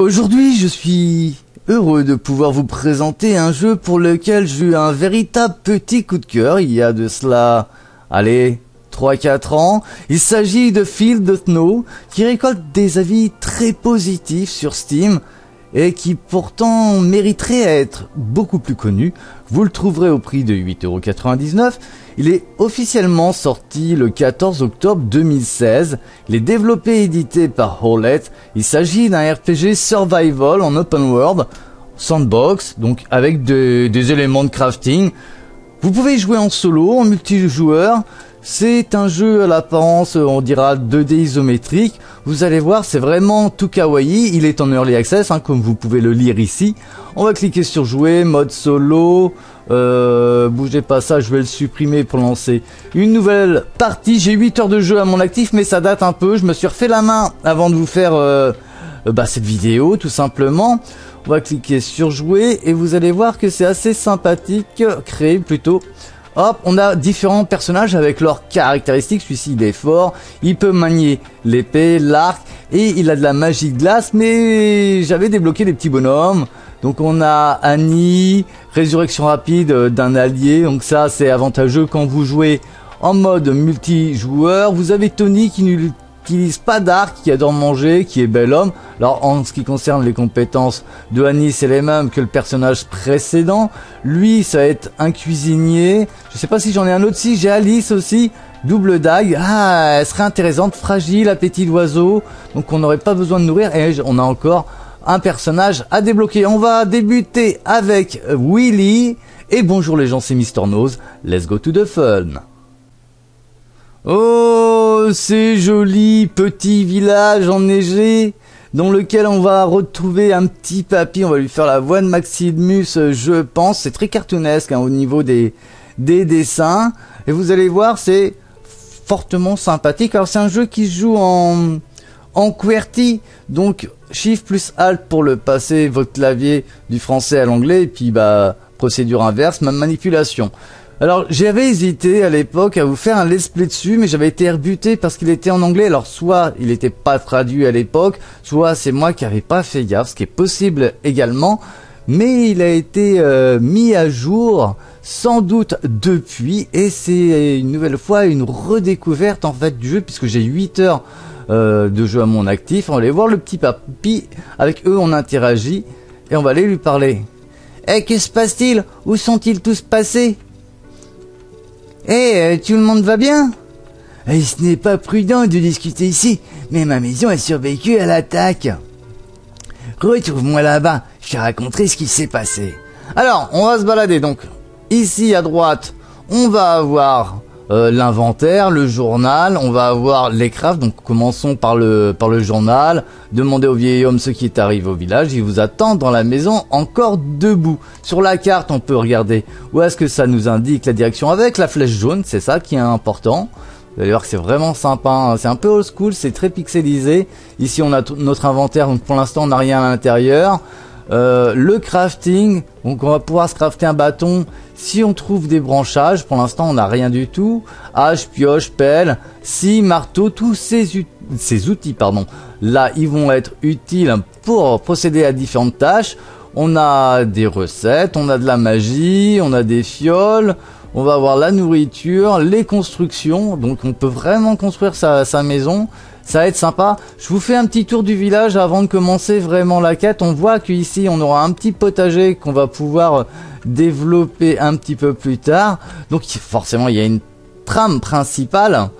Aujourd'hui, je suis heureux de pouvoir vous présenter un jeu pour lequel j'ai eu un véritable petit coup de cœur il y a de cela, allez, 3-4 ans. Il s'agit de Feel The Snow, qui récolte des avis très positifs sur Steam et qui pourtant mériterait à être beaucoup plus connu. Vous le trouverez au prix de 8,99€. Il est officiellement sorti le 14 octobre 2016. Il est développé et édité par Owlet. Il s'agit d'un RPG survival en open world, sandbox, donc avec des éléments de crafting. Vous pouvez jouer en solo, en multijoueur. C'est un jeu à l'apparence, on dira, 2D isométrique. Vous allez voir, c'est vraiment tout kawaii. Il est en early access, hein, comme vous pouvez le lire ici. On va cliquer sur jouer, mode solo. Bougez pas ça, je vais le supprimer pour lancer une nouvelle partie. J'ai 8 heures de jeu à mon actif, mais ça date un peu. Je me suis refait la main avant de vous faire cette vidéo, tout simplement. On va cliquer sur jouer et vous allez voir que c'est assez sympathique. Créer plutôt. Hop, on a différents personnages avec leurs caractéristiques. Celui-ci, il est fort, il peut manier l'épée, l'arc, et il a de la magie de glace, mais j'avais débloqué des petits bonhommes. Donc on a Annie, résurrection rapide d'un allié, donc ça c'est avantageux quand vous jouez en mode multijoueur. Vous avez Tony qui n'utilise pas d'arc, qui adore manger, qui est bel homme. Alors en ce qui concerne les compétences de Annie, c'est les mêmes que le personnage précédent. Lui, ça va être un cuisinier. Je sais pas si j'en ai un autre. Si, j'ai Alice aussi, double dague. Ah, elle serait intéressante, fragile, appétit d'oiseau. Donc on n'aurait pas besoin de nourrir. Et on a encore un personnage à débloquer. On va débuter avec Willy. Et bonjour les gens, c'est Mr. Nose. Let's go to the fun. Oh, c'est joli petit village enneigé dans lequel on va retrouver un petit papy. On va lui faire la voix de Maxidmus, je pense. C'est très cartoonesque hein, au niveau des dessins. Et vous allez voir, c'est fortement sympathique. Alors c'est un jeu qui se joue en QWERTY. Donc Shift plus Alt pour le passer votre clavier du français à l'anglais. Et puis bah procédure inverse, même manipulation. Alors j'avais hésité à l'époque à vous faire un let's play dessus, mais j'avais été rebuté parce qu'il était en anglais. Alors soit il n'était pas traduit à l'époque, soit c'est moi qui n'avais pas fait gaffe, ce qui est possible également. Mais il a été mis à jour sans doute depuis, et c'est une nouvelle fois une redécouverte en fait du jeu, puisque j'ai 8 heures de jeu à mon actif. On va aller voir le petit papy, avec eux on interagit, et on va aller lui parler. Eh, que se passe-t-il? Où sont-ils tous passés? Eh, tout le monde va bien? Et ce n'est pas prudent de discuter ici, mais ma maison a survécu à l'attaque. Retrouve-moi là-bas, je te raconterai ce qui s'est passé. Alors, on va se balader donc. Ici à droite, on va avoir l'inventaire, le journal, on va avoir les crafts. Donc commençons par le journal. Demandez au vieil homme ce qui est arrivé au village, il vous attend dans la maison encore debout. Sur la carte on peut regarder où est-ce que ça nous indique la direction avec la flèche jaune, c'est ça qui est important. Vous allez voir que c'est vraiment sympa, hein. C'est un peu old school, c'est très pixelisé. Ici on a notre inventaire, donc pour l'instant on n'a rien à l'intérieur. Le crafting, donc on va pouvoir se crafter un bâton si on trouve des branchages. Pour l'instant on n'a rien du tout. Hache, pioche, pelle, scie, marteau, tous ces outils pardon, là ils vont être utiles pour procéder à différentes tâches. On a des recettes, on a de la magie, on a des fioles, on va avoir la nourriture, les constructions. Donc on peut vraiment construire sa maison. Ça va être sympa. Je vous fais un petit tour du village avant de commencer vraiment la quête. On voit qu'ici on aura un petit potager qu'on va pouvoir développer un petit peu plus tard. Donc forcément il y a une trame principale,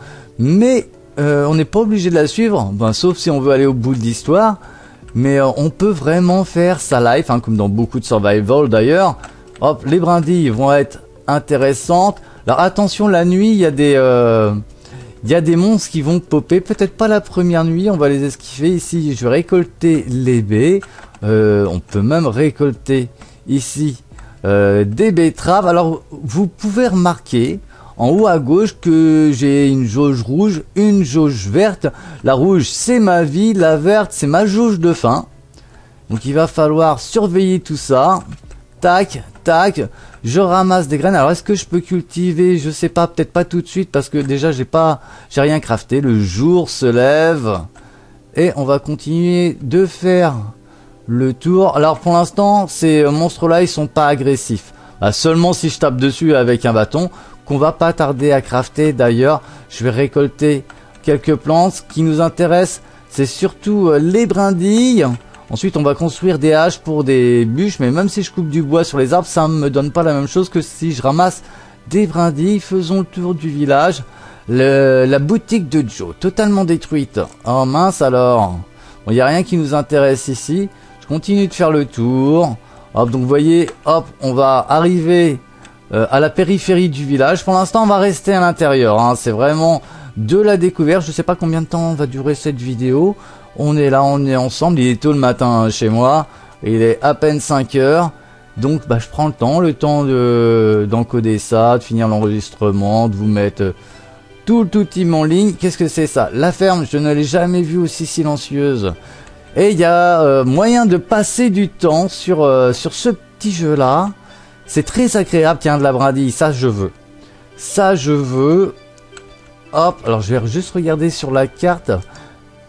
mais on n'est pas obligé de la suivre, ben, sauf si on veut aller au bout de l'histoire. Mais on peut vraiment faire sa life, hein, comme dans beaucoup de survival d'ailleurs. Hop, les brindilles vont être intéressantes. Alors attention, la nuit il y a des monstres qui vont popper, peut-être pas la première nuit, on va les esquiver. Ici je vais récolter les baies, on peut même récolter ici des betteraves. Alors vous pouvez remarquer en haut à gauche que j'ai une jauge rouge, une jauge verte. La rouge c'est ma vie, la verte c'est ma jauge de faim. Donc il va falloir surveiller tout ça. Tac, tac, je ramasse des graines. Alors est-ce que je peux cultiver? Je sais pas, peut-être pas tout de suite parce que déjà j'ai rien crafté. Le jour se lève et on va continuer de faire le tour. Alors pour l'instant, ces monstres-là, ils sont pas agressifs. Bah, seulement si je tape dessus avec un bâton, qu'on va pas tarder à crafter. D'ailleurs, je vais récolter quelques plantes. Ce qui nous intéresse, c'est surtout les brindilles. Ensuite, on va construire des haches pour des bûches. Mais même si je coupe du bois sur les arbres, ça ne me donne pas la même chose que si je ramasse des brindilles. Faisons le tour du village. La boutique de Joe, totalement détruite. Oh mince alors. Bon, il n'y a rien qui nous intéresse ici. Je continue de faire le tour. Hop, donc vous voyez, hop, on va arriver à la périphérie du village. Pour l'instant, on va rester à l'intérieur. Hein. C'est vraiment de la découverte. Je ne sais pas combien de temps va durer cette vidéo. On est là, on est ensemble, il est tôt le matin chez moi, il est à peine 5 h, donc bah, je prends le temps d'encoder ça, de finir l'enregistrement, de vous mettre tout team en ligne. Qu'est-ce que c'est ça? La ferme, je ne l'ai jamais vue aussi silencieuse. Et il y a moyen de passer du temps sur ce petit jeu-là, c'est très agréable. Tiens, de la brindille, ça je veux. Ça je veux. Hop, alors je vais juste regarder sur la carte.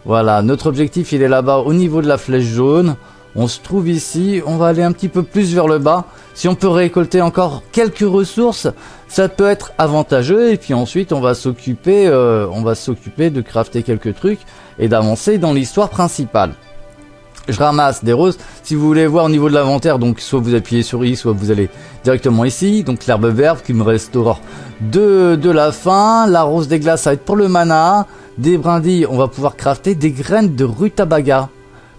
Voilà, notre objectif il est là-bas au niveau de la flèche jaune. On se trouve ici, on va aller un petit peu plus vers le bas. Si on peut récolter encore quelques ressources, ça peut être avantageux. Et puis ensuite on va s'occuper de crafter quelques trucs et d'avancer dans l'histoire principale. Je ramasse des roses. Si vous voulez voir au niveau de l'inventaire, donc soit vous appuyez sur I, soit vous allez directement ici. Donc l'herbe verte qui me restaure de la faim. La rose des glaces, ça va être pour le mana. Des brindilles, on va pouvoir crafter des graines de rutabaga.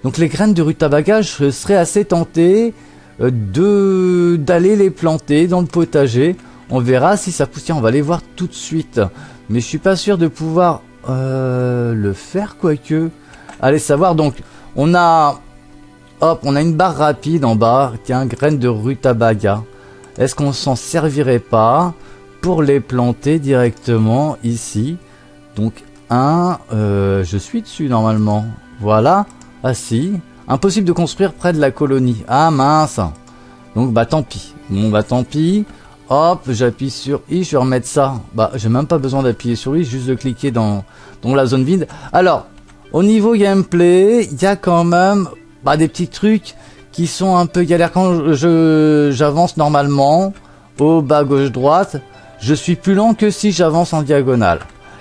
Donc les graines de rutabaga, je serais assez tenté d'aller les planter dans le potager. On verra si ça pousse. Tiens, on va les voir tout de suite. Mais je suis pas sûr de pouvoir le faire, quoique. Allez savoir. Donc on a, hop, on a une barre rapide en bas. Tiens, graines de rutabaga. Est-ce qu'on s'en servirait pas pour les planter directement ici? Donc je suis dessus normalement. Voilà. Ah si. Impossible de construire près de la colonie. Ah mince. Donc bah tant pis. Bon bah tant pis. Hop, j'appuie sur I, je vais remettre ça. Bah j'ai même pas besoin d'appuyer sur I, juste de cliquer dans la zone vide. Alors, au niveau gameplay, il y a quand même bah, des petits trucs qui sont un peu galères. Quand j'avance normalement, au bas gauche droite, je suis plus lent que si j'avance en diagonale.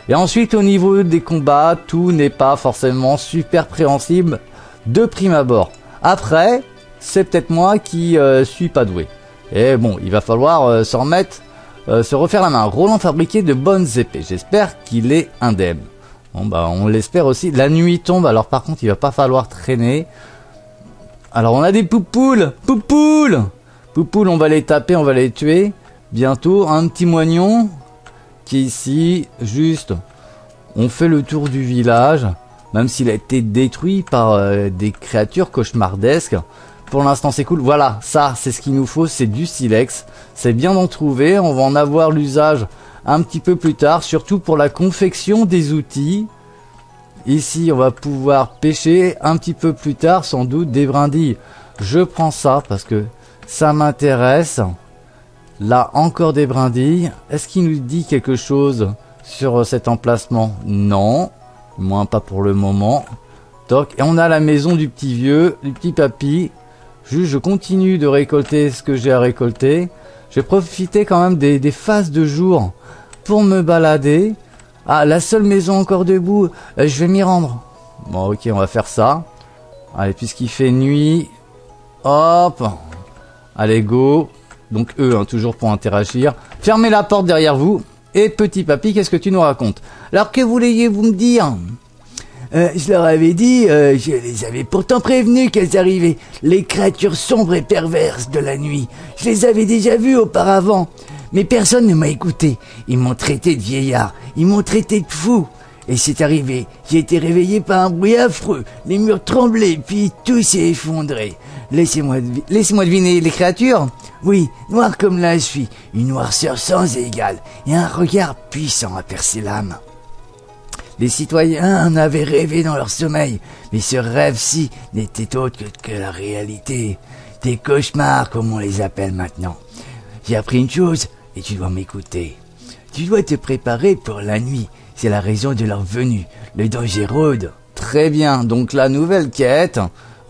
Et ensuite au niveau des combats, tout n'est pas forcément super préhensible de prime abord. Après, c'est peut-être moi qui suis pas doué. Et bon, il va falloir se refaire la main. Roland fabriquait de bonnes épées. J'espère qu'il est indemne. Bon bah on l'espère aussi. La nuit tombe, alors par contre il va pas falloir traîner. Alors on a des poupoules. Poupoules. Poupoules, on va les taper, on va les tuer. Bientôt, un petit moignon. Qui ici, juste, on fait le tour du village, même s'il a été détruit par des créatures cauchemardesques. Pour l'instant, c'est cool. Voilà, ça, c'est ce qu'il nous faut, c'est du silex. C'est bien d'en trouver, on va en avoir l'usage un petit peu plus tard, surtout pour la confection des outils. Ici, on va pouvoir pêcher un petit peu plus tard, sans doute, des brindilles. Je prends ça parce que ça m'intéresse. Là, encore des brindilles. Est-ce qu'il nous dit quelque chose sur cet emplacement? Non. Du moins, pas pour le moment. Toc. Et on a la maison du petit vieux, du petit papy. Juste, je continue de récolter ce que j'ai à récolter. Je vais profiter quand même des phases de jour pour me balader. Ah, la seule maison encore debout. Je vais m'y rendre. Bon, ok, on va faire ça. Allez, puisqu'il fait nuit. Hop. Allez, go. Donc eux, hein, toujours pour interagir. Fermez la porte derrière vous. Et petit papy, qu'est-ce que tu nous racontes? Alors que voulez-vous me dire? Je leur avais dit, je les avais pourtant prévenus qu'elles arrivaient. Les créatures sombres et perverses de la nuit. Je les avais déjà vues auparavant. Mais personne ne m'a écouté. Ils m'ont traité de vieillard. Ils m'ont traité de fou. Et c'est arrivé. J'ai été réveillé par un bruit affreux. Les murs tremblaient, puis tout s'est effondré. Laissez-moi deviner les créatures. Oui, noir comme la suie, une noirceur sans égale, et un regard puissant à percer l'âme. Les citoyens en avaient rêvé dans leur sommeil, mais ce rêve-ci n'était autre que la réalité. Des cauchemars, comme on les appelle maintenant. J'ai appris une chose, et tu dois m'écouter. Tu dois te préparer pour la nuit, c'est la raison de leur venue, le danger rôde. Très bien, donc la nouvelle quête...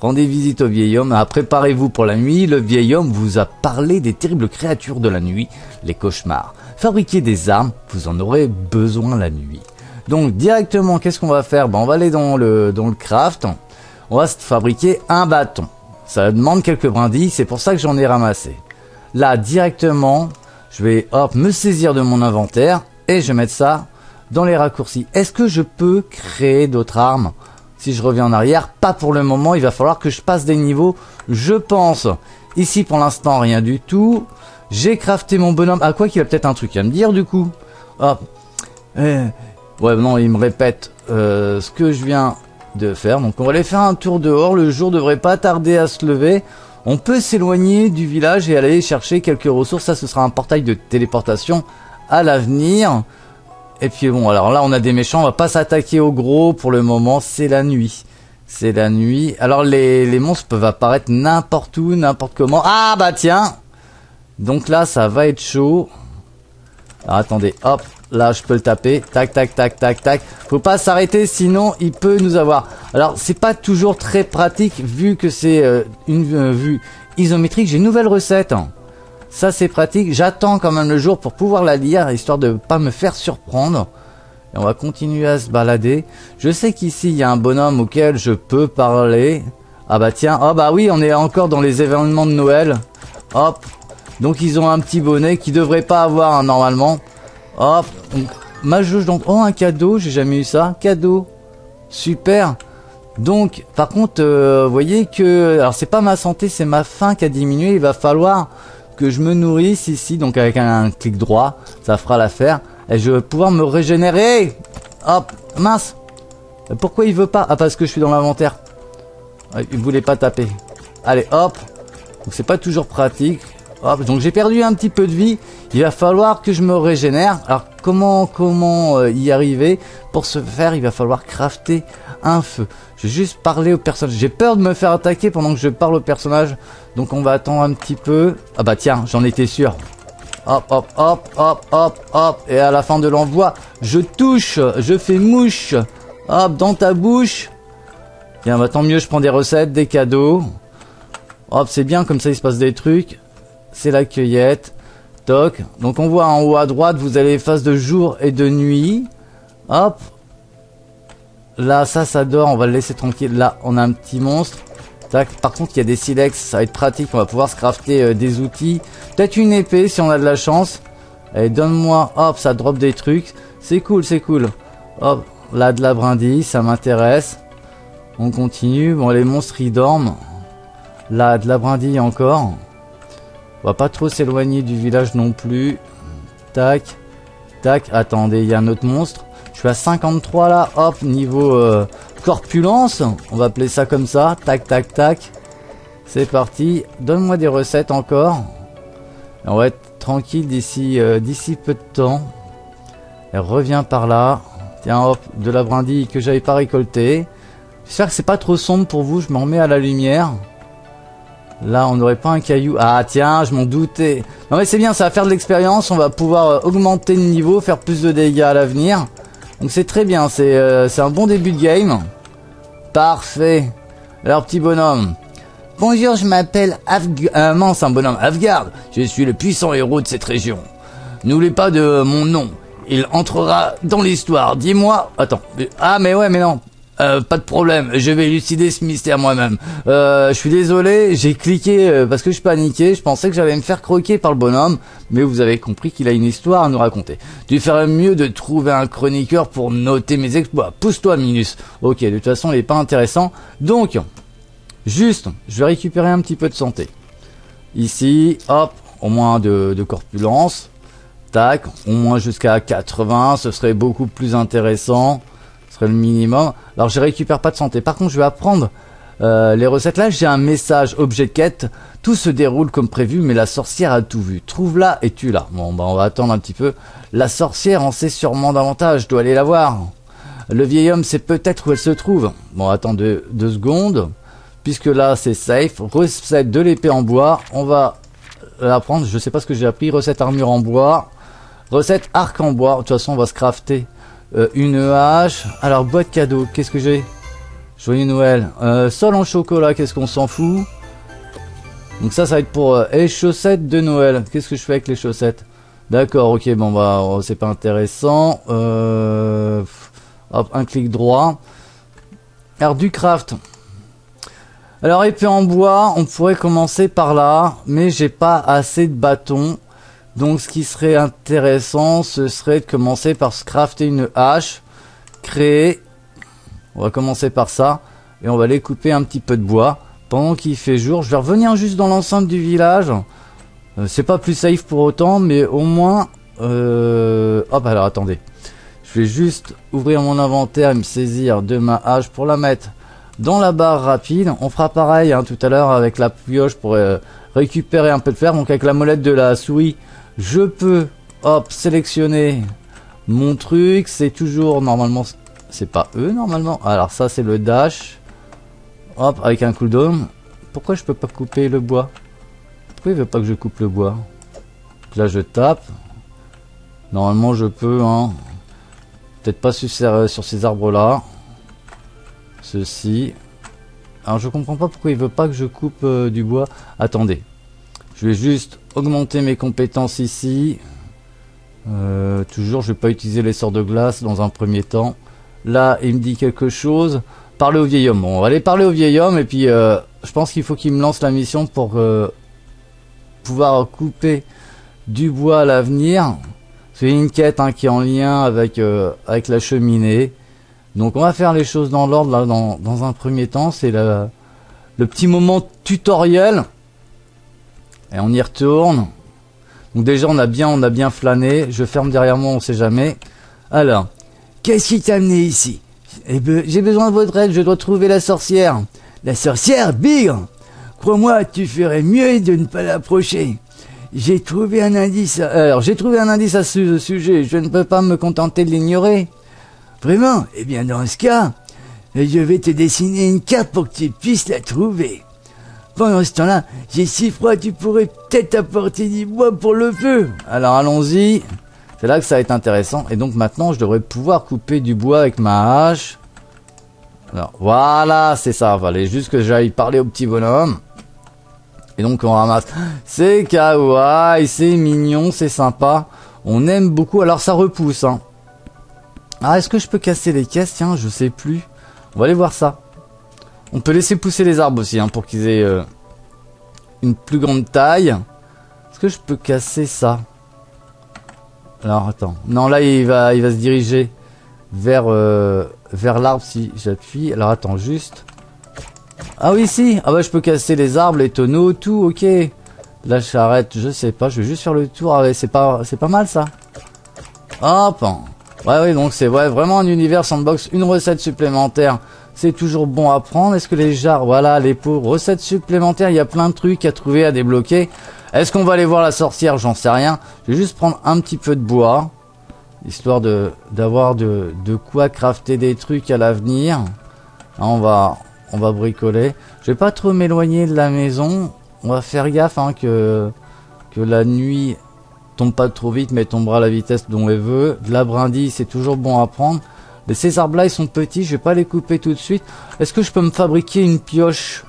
Rendez visite au vieil homme. Préparez-vous pour la nuit. Le vieil homme vous a parlé des terribles créatures de la nuit, les cauchemars. Fabriquez des armes, vous en aurez besoin la nuit. Donc directement, qu'est-ce qu'on va faire? On va aller dans le craft. On va se fabriquer un bâton. Ça demande quelques brindilles, c'est pour ça que j'en ai ramassé. Là, directement, je vais hop, me saisir de mon inventaire et je vais mettre ça dans les raccourcis. Est-ce que je peux créer d'autres armes? Si je reviens en arrière, pas pour le moment, il va falloir que je passe des niveaux, je pense. Ici, pour l'instant, rien du tout. J'ai crafté mon bonhomme. Ah, quoi qu'il a peut-être un truc à me dire, du coup. Hop. Ouais, non, il me répète ce que je viens de faire. Donc, on va aller faire un tour dehors. Le jour devrait pas tarder à se lever. On peut s'éloigner du village et aller chercher quelques ressources. Ça, ce sera un portail de téléportation à l'avenir. Et puis bon, alors là, on a des méchants. On va pas s'attaquer aux gros pour le moment. C'est la nuit. C'est la nuit. Alors, les monstres peuvent apparaître n'importe où, n'importe comment. Ah, bah tiens! Donc là, ça va être chaud. Alors, attendez, hop. Là, je peux le taper. Tac, tac, tac, tac, tac. Faut pas s'arrêter, sinon il peut nous avoir. Alors, c'est pas toujours très pratique vu que c'est une vue isométrique. J'ai une nouvelle recette. Ça, c'est pratique. J'attends quand même le jour pour pouvoir la lire, histoire de pas me faire surprendre. Et on va continuer à se balader. Je sais qu'ici, il y a un bonhomme auquel je peux parler. Ah bah tiens, oh bah oui, on est encore dans les événements de Noël. Hop. Donc, ils ont un petit bonnet qu'ils devraient pas avoir hein, normalement. Hop, ma jauge donc. Oh, un cadeau, j'ai jamais eu ça. Cadeau, super. Donc, par contre, vous voyez que. Alors, c'est pas ma santé, c'est ma faim qui a diminué. Il va falloir que je me nourrisse ici. Donc, avec un clic droit, ça fera l'affaire. Et je vais pouvoir me régénérer. Hop, mince. Pourquoi il veut pas? Ah, parce que je suis dans l'inventaire. Il voulait pas taper. Allez, hop. Donc, c'est pas toujours pratique. Hop, donc j'ai perdu un petit peu de vie. Il va falloir que je me régénère. Alors comment y arriver? Pour ce faire, il va falloir crafter un feu. Je vais juste parler au personnage. J'ai peur de me faire attaquer pendant que je parle au personnage. Donc on va attendre un petit peu. Ah bah tiens, j'en étais sûr. Hop, hop, hop, hop, hop, hop. Et à la fin de l'envoi, je touche. Je fais mouche. Hop, dans ta bouche. Tiens, bah tant mieux, je prends des recettes, des cadeaux. Hop, c'est bien, comme ça il se passe des trucs. C'est la cueillette. Toc. Donc on voit en haut à droite, vous avez les phases de jour et de nuit. Hop. Là, ça dort. On va le laisser tranquille. Là, on a un petit monstre. Tac. Par contre, il y a des silex. Ça va être pratique. On va pouvoir se crafter des outils. Peut-être une épée si on a de la chance. Allez, donne-moi. Hop, ça drop des trucs. C'est cool, c'est cool. Hop. Là, de la brindille. Ça m'intéresse. On continue. Bon, les monstres, ils dorment. Là, de la brindille encore. On va pas trop s'éloigner du village non plus. Tac. Tac. Attendez, il y a un autre monstre. Je suis à 53 là. Hop, niveau corpulence. On va appeler ça comme ça. Tac, tac, tac. C'est parti. Donne-moi des recettes encore. Et on va être tranquille d'ici peu de temps. Elle revient par là. Tiens, hop, de la brindille que j'avais pas récoltée. J'espère que c'est pas trop sombre pour vous. Je m'en remets à la lumière. Là, on n'aurait pas un caillou. Ah, tiens, je m'en doutais. Non, mais c'est bien, ça va faire de l'expérience. On va pouvoir augmenter le niveau, faire plus de dégâts à l'avenir. Donc, c'est très bien. C'est un bon début de game. Parfait. Alors, petit bonhomme. Bonjour, je m'appelle Afgarde. Je suis le puissant héros de cette région. N'oubliez pas de mon nom. Il entrera dans l'histoire. Dis-moi... Attends. Ah, mais ouais, mais non. Pas de problème, je vais élucider ce mystère moi-même. Je suis désolé, j'ai cliqué parce que je paniquais, je pensais que j'allais me faire croquer par le bonhomme, mais vous avez compris qu'il a une histoire à nous raconter. Tu ferais mieux de trouver un chroniqueur pour noter mes exploits. Pousse-toi, Minus. Ok, de toute façon, il n'est pas intéressant. Donc, juste, je vais récupérer un petit peu de santé. Ici, hop, au moins de corpulence. Tac, au moins jusqu'à 80, ce serait beaucoup plus intéressant. Serait le minimum. Alors je récupère pas de santé. Par contre je vais apprendre les recettes. Là j'ai un message objet quête. Tout se déroule comme prévu mais la sorcière a tout vu. Trouve-la et tue-la. Bon bah on va attendre un petit peu. La sorcière en sait sûrement davantage. Je dois aller la voir. Le vieil homme sait peut-être où elle se trouve. Bon attends deux secondes. Puisque là c'est safe. Recette de l'épée en bois. On va l'apprendre. Je sais pas ce que j'ai appris. Recette armure en bois. Recette arc en bois. De toute façon on va se crafter. Une hache. Alors boîte cadeau, qu'est-ce que j'ai? Joyeux Noël. Sol en chocolat, qu'est-ce qu'on s'en fout. Donc ça va être pour... et chaussettes de Noël. Qu'est-ce que je fais avec les chaussettes? D'accord, ok, bon, bah, c'est pas intéressant. Hop, un clic droit. Art du craft. Alors, épée en bois, on pourrait commencer par là, mais j'ai pas assez de bâtons. Donc, ce qui serait intéressant, ce serait de commencer par se crafter une hache. Créer. On va commencer par ça. Et on va aller couper un petit peu de bois. Pendant qu'il fait jour, je vais revenir juste dans l'enceinte du village. C'est pas plus safe pour autant, mais au moins... Hop, alors attendez. Je vais juste ouvrir mon inventaire et me saisir de ma hache pour la mettre dans la barre rapide. On fera pareil hein, tout à l'heure avec la pioche pour récupérer un peu de fer. Donc avec la molette de la souris, je peux hop sélectionner mon truc. C'est toujours normalement... C'est pas eux normalement. Alors ça c'est le dash. Hop, avec un cooldown. Pourquoi je peux pas couper le bois? Pourquoi il veut pas que je coupe le bois? Là je tape. Normalement je peux hein. Peut-être pas sur ces arbres là. Ceci. Alors je comprends pas pourquoi il veut pas que je coupe du bois. Attendez. Je vais juste augmenter mes compétences ici. Toujours je vais pas utiliser les sorts de glace dans un premier temps. Là il me dit quelque chose. Parler au vieil homme. Bon, on va aller parler au vieil homme et puis je pense qu'il faut qu'il me lance la mission pour pouvoir couper du bois à l'avenir. C'est une quête hein, qui est en lien avec, avec la cheminée. Donc on va faire les choses dans l'ordre là dans un premier temps. C'est le petit moment tutoriel. Et on y retourne. Donc déjà on a bien flâné. Je ferme derrière moi, on sait jamais. Alors, qu'est-ce qui t'a amené ici? Eh ben, j'ai besoin de votre aide, je dois trouver la sorcière. La sorcière Bigre? Crois-moi, tu ferais mieux de ne pas l'approcher. J'ai trouvé un indice. Alors, j'ai trouvé un indice à ce sujet, je ne peux pas me contenter de l'ignorer. Vraiment? Eh bien, dans ce cas, je vais te dessiner une carte pour que tu puisses la trouver. Pendant ce temps-là, j'ai si froid, tu pourrais peut-être apporter du bois pour le feu. Alors, allons-y. C'est là que ça va être intéressant. Et donc maintenant, je devrais pouvoir couper du bois avec ma hache. Alors, voilà, c'est ça. Il fallait juste que j'aille parler au petit bonhomme. Et donc, on ramasse. C'est kawaii, c'est mignon, c'est sympa. On aime beaucoup. Alors, ça repousse. Hein. Ah, est-ce que je peux casser les caisses? Tiens, je sais plus. On va aller voir ça. On peut laisser pousser les arbres aussi hein, pour qu'ils aient une plus grande taille. Est-ce que je peux casser ça? Alors attends, non là il va se diriger vers l'arbre si j'appuie. Alors attends juste. Ah oui si, ah bah je peux casser les arbres, les tonneaux, tout, ok. Là j'arrête, je sais pas, je vais juste faire le tour. Ah ouais, c'est pas mal ça. Hop. Ouais oui donc c'est ouais, vraiment un univers sandbox, une recette supplémentaire. C'est toujours bon à prendre. Est-ce que les jars, voilà les pots, recettes supplémentaires, il y a plein de trucs à trouver, à débloquer. Est-ce qu'on va aller voir la sorcière? J'en sais rien. Je vais juste prendre un petit peu de bois. Histoire d'avoir de quoi crafter des trucs à l'avenir. On va bricoler. Je vais pas trop m'éloigner de la maison. On va faire gaffe hein, que la nuit tombe pas trop vite mais tombera à la vitesse dont elle veut. De la brindille, c'est toujours bon à prendre. Mais ces arbres-là, ils sont petits. Je vais pas les couper tout de suite. Est-ce que je peux me fabriquer une pioche?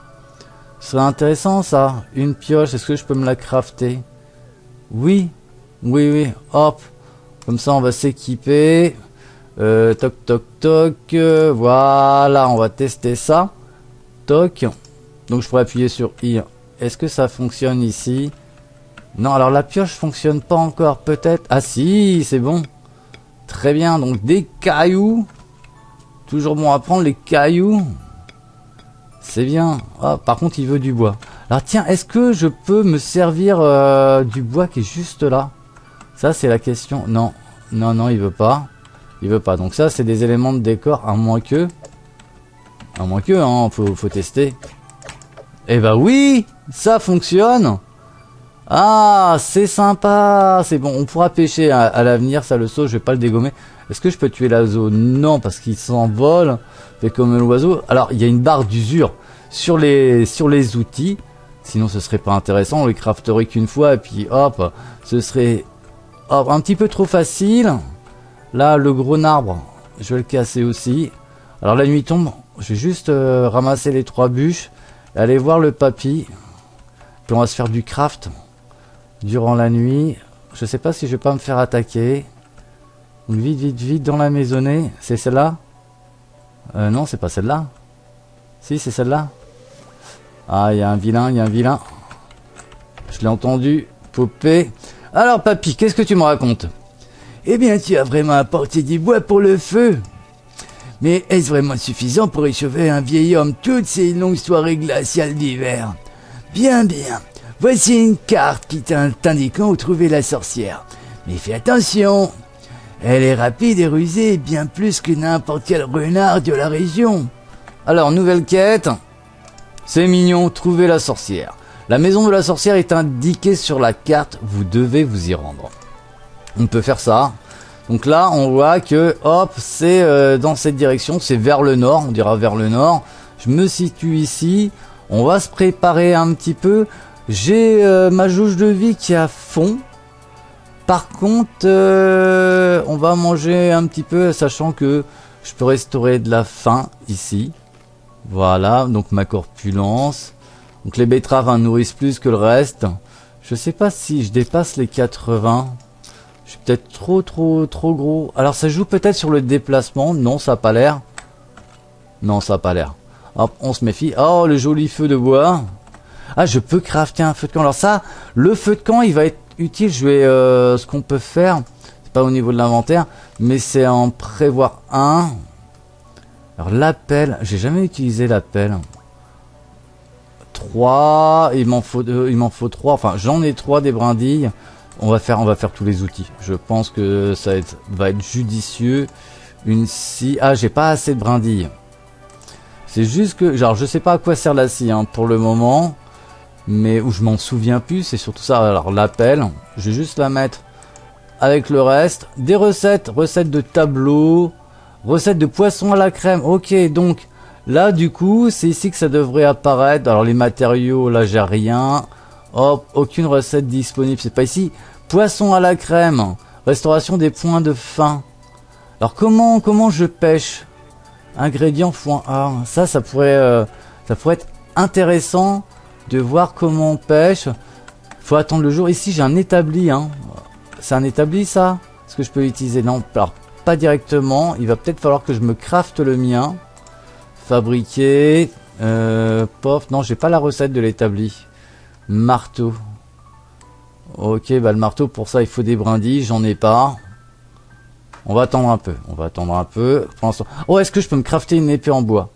Ce serait intéressant ça, une pioche, est-ce que je peux me la crafter? Oui, oui, oui, hop, comme ça on va s'équiper, toc, toc, toc, voilà, on va tester ça, toc, donc je pourrais appuyer sur I, est-ce que ça fonctionne ici? Non, alors la pioche fonctionne pas encore peut-être, ah si, c'est bon, très bien, donc des cailloux, toujours bon à prendre les cailloux. C'est bien. Ah, par contre, il veut du bois. Alors tiens, est-ce que je peux me servir du bois qui est juste là? Ça, c'est la question. Non, non, non, il veut pas. Il veut pas. Donc ça, c'est des éléments de décor, à moins que... À moins que, hein, faut tester. Eh bah oui, ça fonctionne. Ah, c'est sympa. C'est bon, on pourra pêcher à l'avenir, ça le saut, je vais pas le dégommer. Est-ce que je peux tuer l'oiseau? Non, parce qu'il s'envole. Fait comme l'oiseau. Alors, il y a une barre d'usure sur les outils. Sinon, ce serait pas intéressant. On les crafterait qu'une fois. Et puis, hop, ce serait hop, un petit peu trop facile. Là, le gros arbre, je vais le casser aussi. Alors, la nuit tombe. Je vais juste ramasser les 3 bûches et aller voir le papy. Puis on va se faire du craft durant la nuit. Je sais pas si je vais pas me faire attaquer. Vite, vite, vite dans la maisonnée. C'est celle-là? Non, c'est pas celle-là. Si, c'est celle-là. Ah, il y a un vilain, il y a un vilain. Je l'ai entendu, popé. Alors, papy, qu'est-ce que tu me racontes? Eh bien, tu as vraiment apporté du bois pour le feu. Mais est-ce vraiment suffisant pour échauffer un vieil homme toutes ces longues soirées glaciales d'hiver? Bien, bien. Voici une carte qui t'indiquant où trouver la sorcière. Mais fais attention. Elle est rapide et rusée, bien plus que n'importe quel renard de la région. Alors, nouvelle quête. C'est mignon, trouver la sorcière. La maison de la sorcière est indiquée sur la carte, vous devez vous y rendre. On peut faire ça. Donc là, on voit que, hop, c'est dans cette direction, c'est vers le nord, on dira vers le nord. Je me situe ici, on va se préparer un petit peu. J'ai ma jauge de vie qui est à fond. Par contre, on va manger un petit peu, sachant que je peux restaurer de la faim ici. Voilà, donc ma corpulence. Donc les betteraves hein, nourrissent plus que le reste. Je sais pas si je dépasse les 80. Je suis peut-être trop gros. Alors ça joue peut-être sur le déplacement. Non, ça n'a pas l'air. Non, ça n'a pas l'air. Hop, on se méfie. Oh, le joli feu de bois. Ah, je peux crafter un feu de camp. Alors ça, le feu de camp, il va être utile. Je vais... ce qu'on peut faire, c'est pas au niveau de l'inventaire, mais c'est en prévoir un... Alors l'appel, j'ai jamais utilisé l'appel. 3, il m'en faut 3, enfin j'en ai 3 des brindilles. On va faire tous les outils. Je pense que ça va être judicieux. Une scie. Ah, j'ai pas assez de brindilles. C'est juste que genre je sais pas à quoi sert la scie hein, pour le moment, mais où je m'en souviens plus, c'est surtout ça. Alors l'appel, je vais juste la mettre avec le reste des recettes de tableaux. Recette de poisson à la crème. Ok, donc là du coup c'est ici que ça devrait apparaître. Alors les matériaux, là j'ai rien. Hop, aucune recette disponible, c'est pas ici. Poisson à la crème, restauration des points de faim. Alors comment je pêche? Ingrédients foin. Ah, ça pourrait être intéressant de voir comment on pêche. Faut attendre le jour. Ici j'ai un établi hein. C'est un établi ça? Est-ce que je peux l'utiliser? Non, alors pas directement, il va peut-être falloir que je me crafte le mien. Fabriquer. Pof, non, j'ai pas la recette de l'établi. Marteau. Ok, bah le marteau, pour ça, il faut des brindilles, j'en ai pas. On va attendre un peu, on va attendre un peu. Oh, est-ce que je peux me crafter une épée en bois?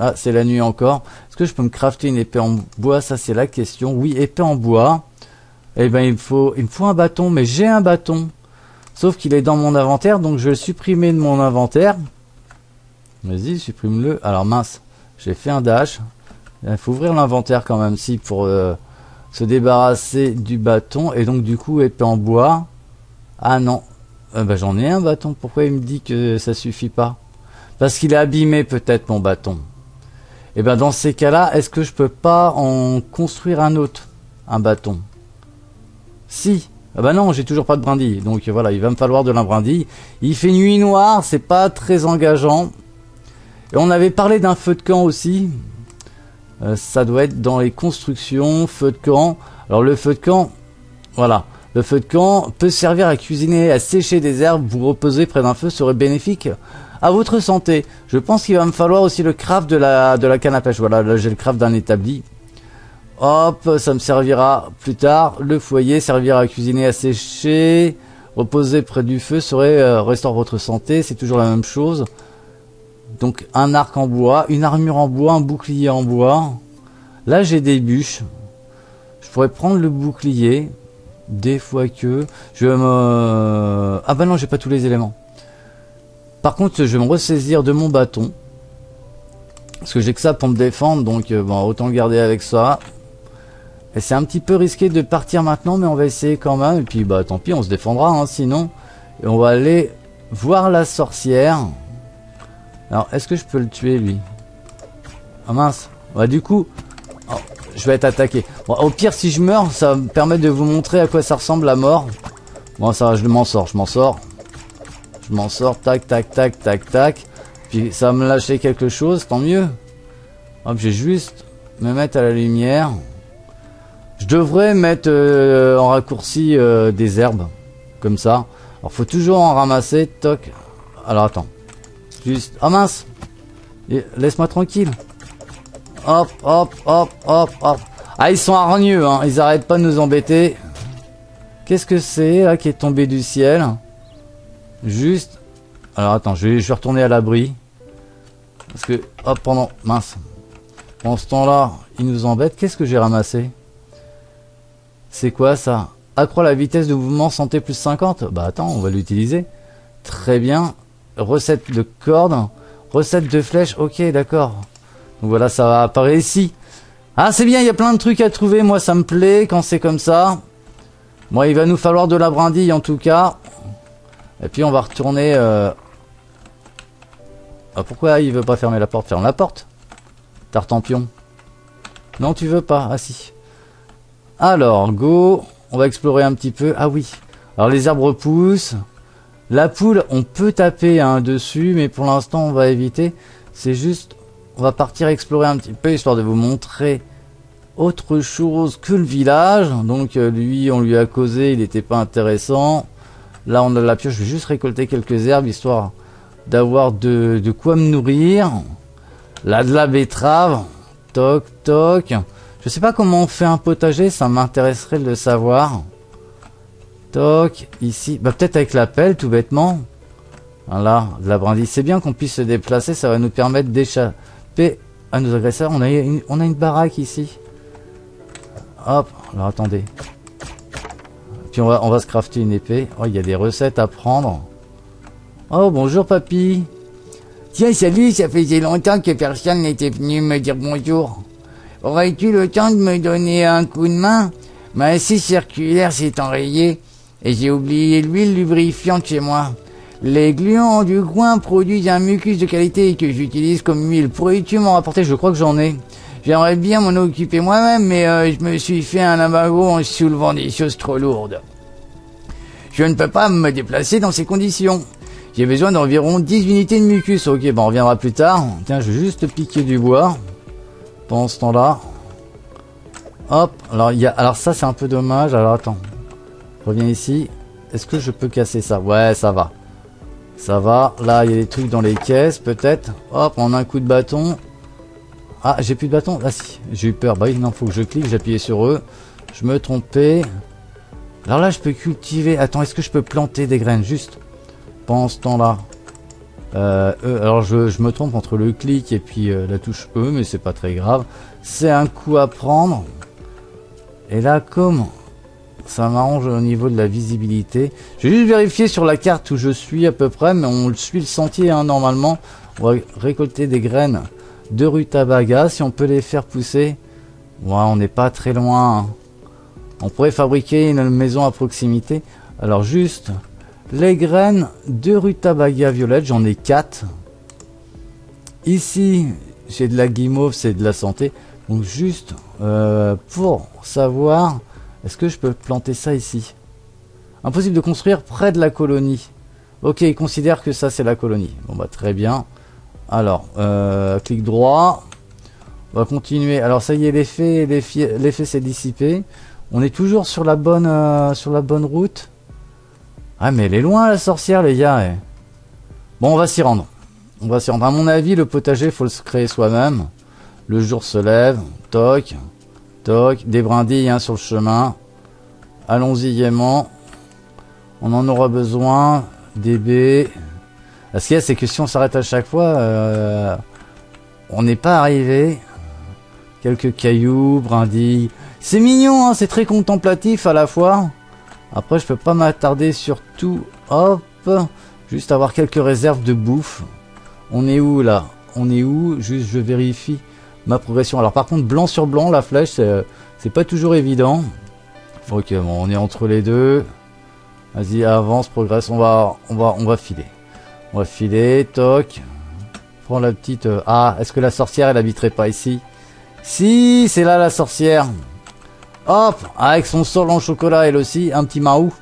Ah, c'est la nuit encore. Est-ce que je peux me crafter une épée en bois? Ça, c'est la question. Oui, épée en bois. Eh ben, il me faut un bâton, mais j'ai un bâton. Sauf qu'il est dans mon inventaire, donc je vais le supprimer de mon inventaire. Vas-y, supprime-le. Alors mince, j'ai fait un dash. Il faut ouvrir l'inventaire quand même, si, pour se débarrasser du bâton. Et donc du coup, épée en bois. Ah non, bah, j'en ai un bâton. Pourquoi il me dit que ça suffit pas? Parce qu'il est abîmé peut-être, mon bâton. Et bien dans ces cas-là, est-ce que je peux pas en construire un autre? Un bâton? Si. Ah bah non, j'ai toujours pas de brindille, donc voilà, il va me falloir de la brindille. Il fait nuit noire, c'est pas très engageant. Et on avait parlé d'un feu de camp aussi. Ça doit être dans les constructions, feu de camp. Alors le feu de camp, voilà. Le feu de camp peut servir à cuisiner, à sécher des herbes. Vous reposer près d'un feu serait bénéfique à votre santé. Je pense qu'il va me falloir aussi le craft de la canne à pêche. Voilà, là j'ai le craft d'un établi. Hop, ça me servira plus tard. Le foyer servira à cuisiner, à sécher. Reposer près du feu serait restaurer votre santé. C'est toujours la même chose. Donc un arc en bois, une armure en bois, un bouclier en bois. Là j'ai des bûches. Je pourrais prendre le bouclier. Des fois que... Je vais me... Ah bah non, j'ai pas tous les éléments. Par contre, je vais me ressaisir de mon bâton. Parce que j'ai que ça pour me défendre. Donc bon, autant le garder avec ça. Et c'est un petit peu risqué de partir maintenant, mais on va essayer quand même. Et puis, bah, tant pis, on se défendra, hein, sinon. Et on va aller voir la sorcière. Alors, est-ce que je peux le tuer, lui? Ah, mince. Bah, du coup, oh, je vais être attaqué. Bon, au pire, si je meurs, ça me permet de vous montrer à quoi ça ressemble, la mort. Bon, ça va, je m'en sors, tac, tac, tac, tac, tac. Puis ça va me lâcher quelque chose, tant mieux. Hop, j'ai juste me mettre à la lumière. Je devrais mettre en raccourci des herbes, comme ça. Alors faut toujours en ramasser, toc. Alors attends, juste, ah mince, laisse-moi tranquille. Hop, hop, hop, hop, hop. Ah, ils sont hargneux, hein. Ils arrêtent pas de nous embêter. Qu'est-ce que c'est là qui est tombé du ciel? Juste. Alors attends, je vais retourner à l'abri. Parce que, hop, pendant, mince. Pendant ce temps-là, ils nous embêtent. Qu'est-ce que j'ai ramassé? C'est quoi ça? Accroît la vitesse de mouvement santé plus 50. Bah attends, on va l'utiliser. Très bien. Recette de cordes. Recette de flèches. Ok, d'accord. Donc voilà, ça apparaît ici. Ah, c'est bien, il y a plein de trucs à trouver. Moi, ça me plaît quand c'est comme ça. Bon, il va nous falloir de la brindille en tout cas. Et puis, on va retourner. Ah, pourquoi il veut pas fermer la porte? Ferme la porte. Tartampion. Non, tu veux pas. Ah, si. Alors, go. On va explorer un petit peu. Ah, oui. Alors, les arbres poussent. La poule, on peut taper hein, dessus, mais pour l'instant, on va éviter. C'est juste. On va partir explorer un petit peu, histoire de vous montrer autre chose que le village. Donc lui, on lui a causé, il n'était pas intéressant. Là, on a la pioche, je vais juste récolter quelques herbes, histoire d'avoir de quoi me nourrir. Là, de la betterave. Toc, toc. Je sais pas comment on fait un potager, ça m'intéresserait de le savoir. Toc, ici. Bah peut-être avec la pelle, tout bêtement. Voilà, de la brindille. C'est bien qu'on puisse se déplacer, ça va nous permettre d'échapper à nos agresseurs. On a une baraque ici. Hop, alors attendez. Puis on va se crafter une épée. Oh, il y a des recettes à prendre. Oh, bonjour papy. Tiens, salut, ça faisait longtemps que personne n'était venu me dire bonjour. Aurais-tu le temps de me donner un coup de main? Ma scie circulaire s'est enrayée et j'ai oublié l'huile lubrifiante chez moi. Les gluants du coin produisent un mucus de qualité que j'utilise comme huile. Pourrais-tu m'en rapporter? Je crois que j'en ai. J'aimerais bien m'en occuper moi-même, mais je me suis fait un lavago en soulevant des choses trop lourdes. Je ne peux pas me déplacer dans ces conditions. J'ai besoin d'environ 10 unités de mucus. Ok, bon, on reviendra plus tard. Tiens, je vais juste piquer du bois. Pendant ce temps-là. Hop, alors, alors ça c'est un peu dommage. Alors attends, reviens ici. Est-ce que je peux casser ça? Ouais, ça va. Ça va, là il y a des trucs dans les caisses peut-être. Hop, on a un coup de bâton. Ah, j'ai plus de bâton. Ah si, j'ai eu peur. Bah oui, non, faut que je clique, j'appuyais sur eux. Je me trompais. Alors là, je peux cultiver. Attends, est-ce que je peux planter des graines juste pendant ce temps-là? Alors je me trompe entre le clic et puis la touche E, mais c'est pas très grave. C'est un coup à prendre. Et là, comme... ça m'arrange au niveau de la visibilité. J'ai juste vérifié sur la carte où je suis à peu près, mais on suit le sentier hein, normalement. On va récolter des graines de rutabaga si on peut les faire pousser. Ouais, on n'est pas très loin. Hein. On pourrait fabriquer une maison à proximité. Alors juste les graines de rutabaga violette, j'en ai 4. Ici, j'ai de la guimauve, c'est de la santé. Donc juste pour savoir. Est-ce que je peux planter ça ici? Impossible de construire près de la colonie. Ok, il considère que ça, c'est la colonie. Bon, bah, très bien. Alors, clic droit. On va continuer. Alors, ça y est, l'effet s'est dissipé. On est toujours sur la bonne route. Ah, mais elle est loin, la sorcière, les gars. Eh. Bon, on va s'y rendre. On va s'y rendre. À mon avis, le potager, il faut le créer soi-même. Le jour se lève. Toc. Toc, des brindilles hein, sur le chemin. Allons-y gaiement. On en aura besoin. Des baies. Ce qu'il y a, c'est que si on s'arrête à chaque fois, on n'est pas arrivé. Quelques cailloux, brindilles. C'est mignon, hein, c'est très contemplatif à la fois. Après, je peux pas m'attarder sur tout. Hop, juste avoir quelques réserves de bouffe. On est où là? On est où? Juste, je vérifie. Ma progression. Alors par contre, blanc sur blanc, la flèche, c'est pas toujours évident. Ok, bon, on est entre les deux. Vas-y, avance, progresse. On va filer. On va filer. Toc. Prends la petite. Ah, est-ce que la sorcière, elle habiterait pas ici? Si, c'est là la sorcière. Hop, avec son sol en chocolat, elle aussi, un petit marou.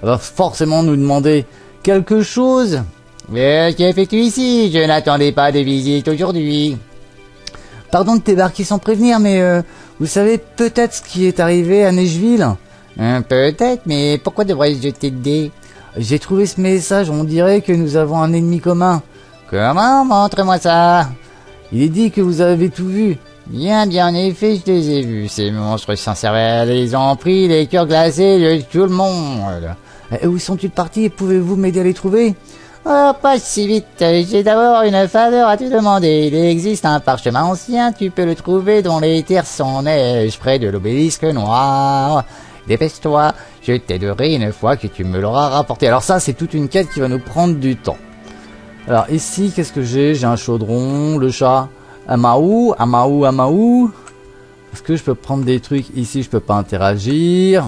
Elle va forcément nous demander quelque chose. Que fais-tu ici? Je n'attendais pas de visite aujourd'hui. Pardon de débarquer sans prévenir, mais vous savez peut-être ce qui est arrivé à Neigeville? Peut-être, mais pourquoi devrais-je t'aider? J'ai trouvé ce message, on dirait que nous avons un ennemi commun. Comment? Montre-moi ça. Il est dit que vous avez tout vu. Bien, en effet, je les ai vus, ces monstres sans cervelle. Ils ont pris les cœurs glacés de tout le monde. Et où sont-ils partis? Pouvez-vous m'aider à les trouver? Oh, pas si vite. J'ai d'abord une faveur à te demander. Il existe un parchemin ancien, tu peux le trouver dans les terres sans neige, près de l'obélisque noir. Dépêche-toi, je t'aiderai une fois que tu me l'auras rapporté. Alors ça, c'est toute une quête qui va nous prendre du temps. Alors ici, qu'est-ce que j'ai? J'ai un chaudron, le chat, Amaou. Est-ce que je peux prendre des trucs ici? Je peux pas interagir.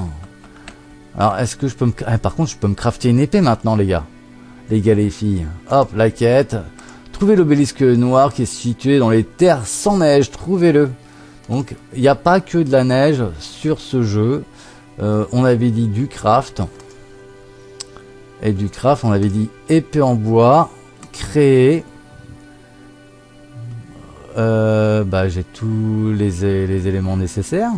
Alors, est-ce que je peux me... Ah, par contre, je peux me crafter une épée maintenant, les gars. Les filles. Hop, la quête. Trouvez l'obélisque noir qui est situé dans les terres sans neige. Trouvez-le. Donc, il n'y a pas que de la neige sur ce jeu. On avait dit du craft. Et du craft, on avait dit épée en bois. Créer. J'ai tous les éléments nécessaires.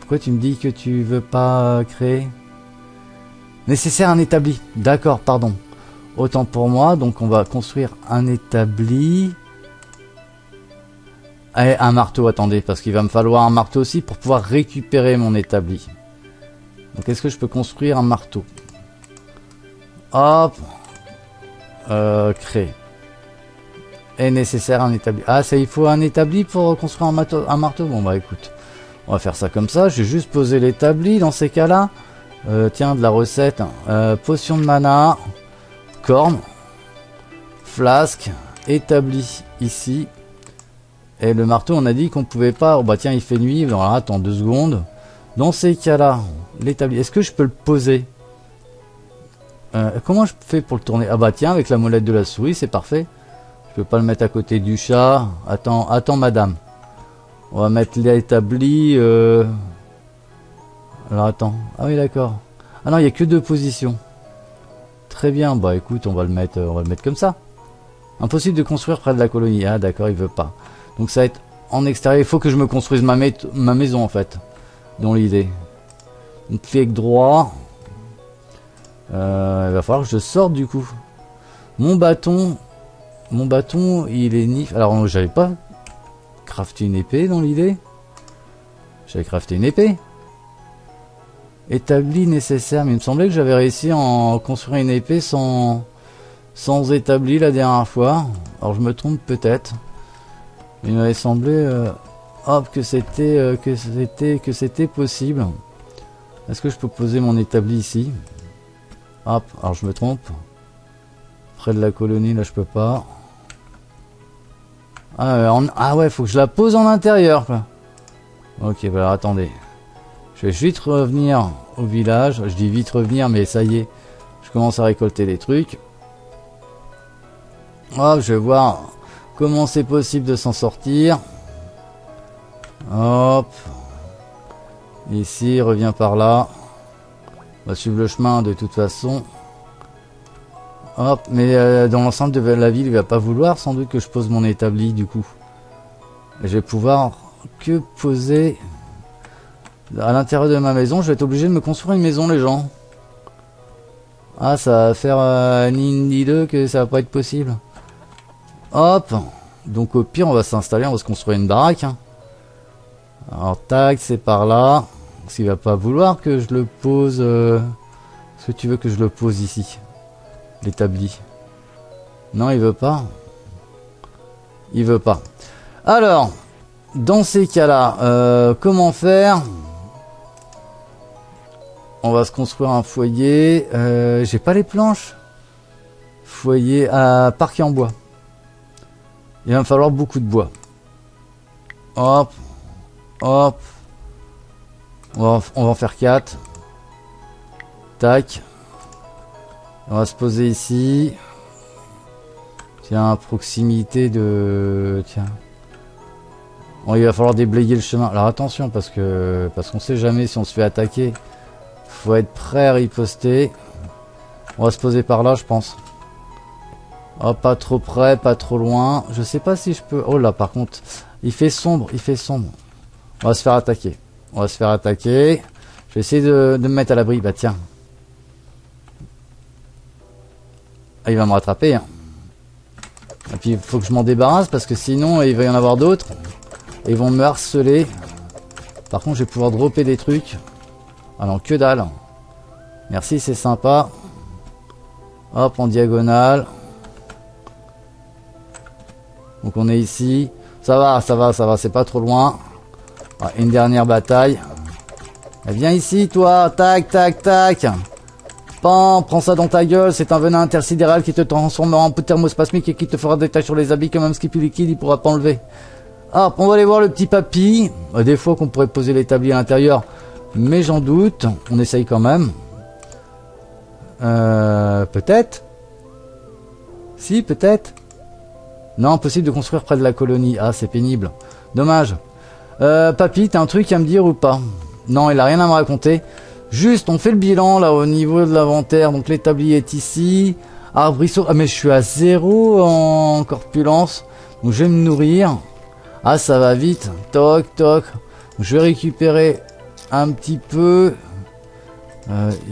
Pourquoi tu me dis que tu veux pas créer? Nécessaire un établi. D'accord, pardon. Autant pour moi, donc on va construire un établi. Et un marteau, attendez, parce qu'il va me falloir un marteau aussi pour pouvoir récupérer mon établi. Donc est-ce que je peux construire un marteau? Hop. Créer. Est nécessaire un établi. Ah, ça, il faut un établi pour construire un marteau. Bon, bah écoute, on va faire ça comme ça. Je vais juste poser l'établi dans ces cas-là. Tiens, de la recette. Potion de mana, corne, flasque, établi ici. Et le marteau, on a dit qu'on pouvait pas. Oh, bah tiens, il fait nuit. Alors, attends 2 secondes. Dans ces cas-là, l'établi. Est-ce que je peux le poser? Comment je fais pour le tourner? Ah bah tiens, avec la molette de la souris, c'est parfait. Je peux pas le mettre à côté du chat. Attends madame. On va mettre l'établi. Alors attends. Ah oui, d'accord. Ah non, il n'y a que 2 positions. Très bien. Bah écoute, on va le mettre comme ça. Impossible de construire près de la colonie. Ah d'accord, il veut pas. Donc ça va être en extérieur. Il faut que je me construise ma maison en fait. Dans l'idée. Donc clic droit. Il va falloir que je sorte du coup. Mon bâton, il est nif. Alors, j'avais pas crafté une épée dans l'idée. J'avais crafté une épée. Établi nécessaire. Mais il me semblait que j'avais réussi à en construire une épée sans établi la dernière fois. Alors, je me trompe peut-être. Il m'avait semblé que c'était possible. Est-ce que je peux poser mon établi ici? Hop, alors je me trompe. Près de la colonie, là je peux pas. Ah ouais, faut que je la pose en intérieur quoi. Ok, bah alors attendez. Je vais vite revenir au village. Je dis vite revenir, mais ça y est. Je commence à récolter des trucs. Hop, je vais voir comment c'est possible de s'en sortir. Hop. Ici, reviens par là. On va suivre le chemin de toute façon. Hop, mais dans l'enceinte de la ville, il va pas vouloir sans doute que je pose mon établi du coup. Je vais pouvoir que poser à l'intérieur de ma maison. Je vais être obligé de me construire une maison, les gens. Ah, ça va faire ni deux que ça va pas être possible. Hop, donc au pire, on va s'installer, on va se construire une baraque. Hein. Alors tac, c'est par là. Parce qu'il va pas vouloir que je le pose. Est-ce que tu veux que je le pose ici? L'établi. Non, il veut pas. Il veut pas. Alors, dans ces cas-là, comment faire? On va se construire un foyer. J'ai pas les planches. Foyer à parquet en bois. Il va me falloir beaucoup de bois. Hop. Hop. On va en faire 4. Tac. On va se poser ici. Tiens, à proximité de... Tiens. Bon, il va falloir déblayer le chemin. Alors attention, parce qu'on sait jamais si on se fait attaquer. Faut être prêt à riposter. On va se poser par là, je pense. Oh, pas trop près, pas trop loin. Je sais pas si je peux... Oh là, par contre, il fait sombre, il fait sombre. On va se faire attaquer. On va se faire attaquer. Je vais essayer de me mettre à l'abri. Bah tiens. Ah, il va me rattraper. Hein. Et puis, il faut que je m'en débarrasse parce que sinon, il va y en avoir d'autres. Ils vont me harceler. Par contre, je vais pouvoir dropper des trucs. Ah non, que dalle. Merci, c'est sympa. Hop, en diagonale. Donc on est ici. Ça va, ça va, ça va, c'est pas trop loin. Ah, une dernière bataille. Et viens ici, toi. Tac, tac, tac. Pan, prends ça dans ta gueule. C'est un venin intersidéral qui te transformera en thermospasmique et qui te fera des taches sur les habits comme un skippy liquide, il pourra pas enlever. Hop, on va aller voir le petit papy. À défaut qu'on pourrait poser l'établi à l'intérieur, mais j'en doute. On essaye quand même. Peut-être. Si, peut-être. Non, impossible de construire près de la colonie. Ah, c'est pénible. Dommage. Papy, t'as un truc à me dire ou pas? Non, il a rien à me raconter. Juste, on fait le bilan, là, au niveau de l'inventaire. Donc, l'établi est ici. Arbrisseau. Ah, mais je suis à 0 en corpulence. Donc, je vais me nourrir. Ah, ça va vite. Toc, toc. Je vais récupérer un petit peu.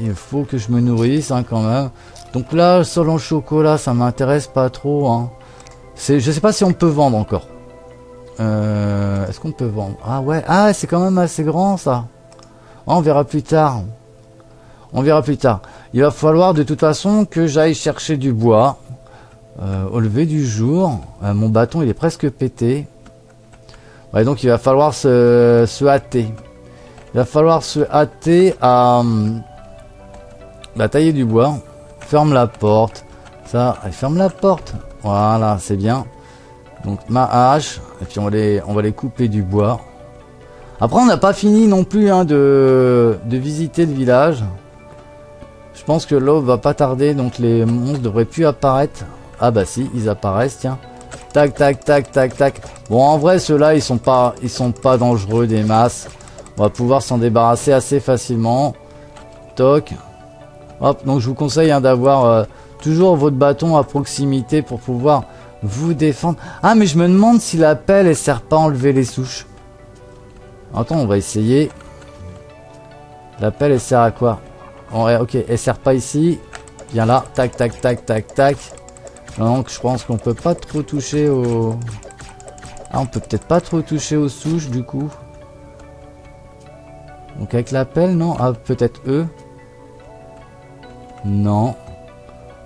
Il faut que je me nourrisse, hein, quand même. Donc là, sol en chocolat, ça m'intéresse pas trop, hein. Je sais pas si on peut vendre encore. Est-ce qu'on peut vendre? Ah ouais, ah c'est quand même assez grand ça. Ah, on verra plus tard. On verra plus tard. Il va falloir de toute façon que j'aille chercher du bois. Au lever du jour. Mon bâton il est presque pété. Ouais, donc il va falloir se hâter. Il va falloir se hâter à tailler du bois. Ferme la porte. Ça, elle ferme la porte. Voilà, c'est bien. Donc ma hache, et puis on va les couper du bois. Après on n'a pas fini non plus, hein, de visiter le village. Je pense que l'aube va pas tarder, donc les monstres devraient plus apparaître. Ah bah si, ils apparaissent, tiens. Tac tac tac tac tac. Bon, en vrai ceux-là ils sont pas dangereux des masses. On va pouvoir s'en débarrasser assez facilement. Toc. Hop, donc je vous conseille, hein, d'avoir toujours votre bâton à proximité pour pouvoir vous défendre. Ah, mais je me demande si la pelle ne sert pas à enlever les souches. Attends, on va essayer. La pelle, elle sert à quoi? Ouais, ok, elle sert pas ici. Viens là, tac, tac, tac, tac, tac. Donc, je pense qu'on peut pas trop toucher aux... Ah, on peut peut-être pas trop toucher aux souches, du coup. Donc, avec la pelle, non? Ah, peut-être eux. Non.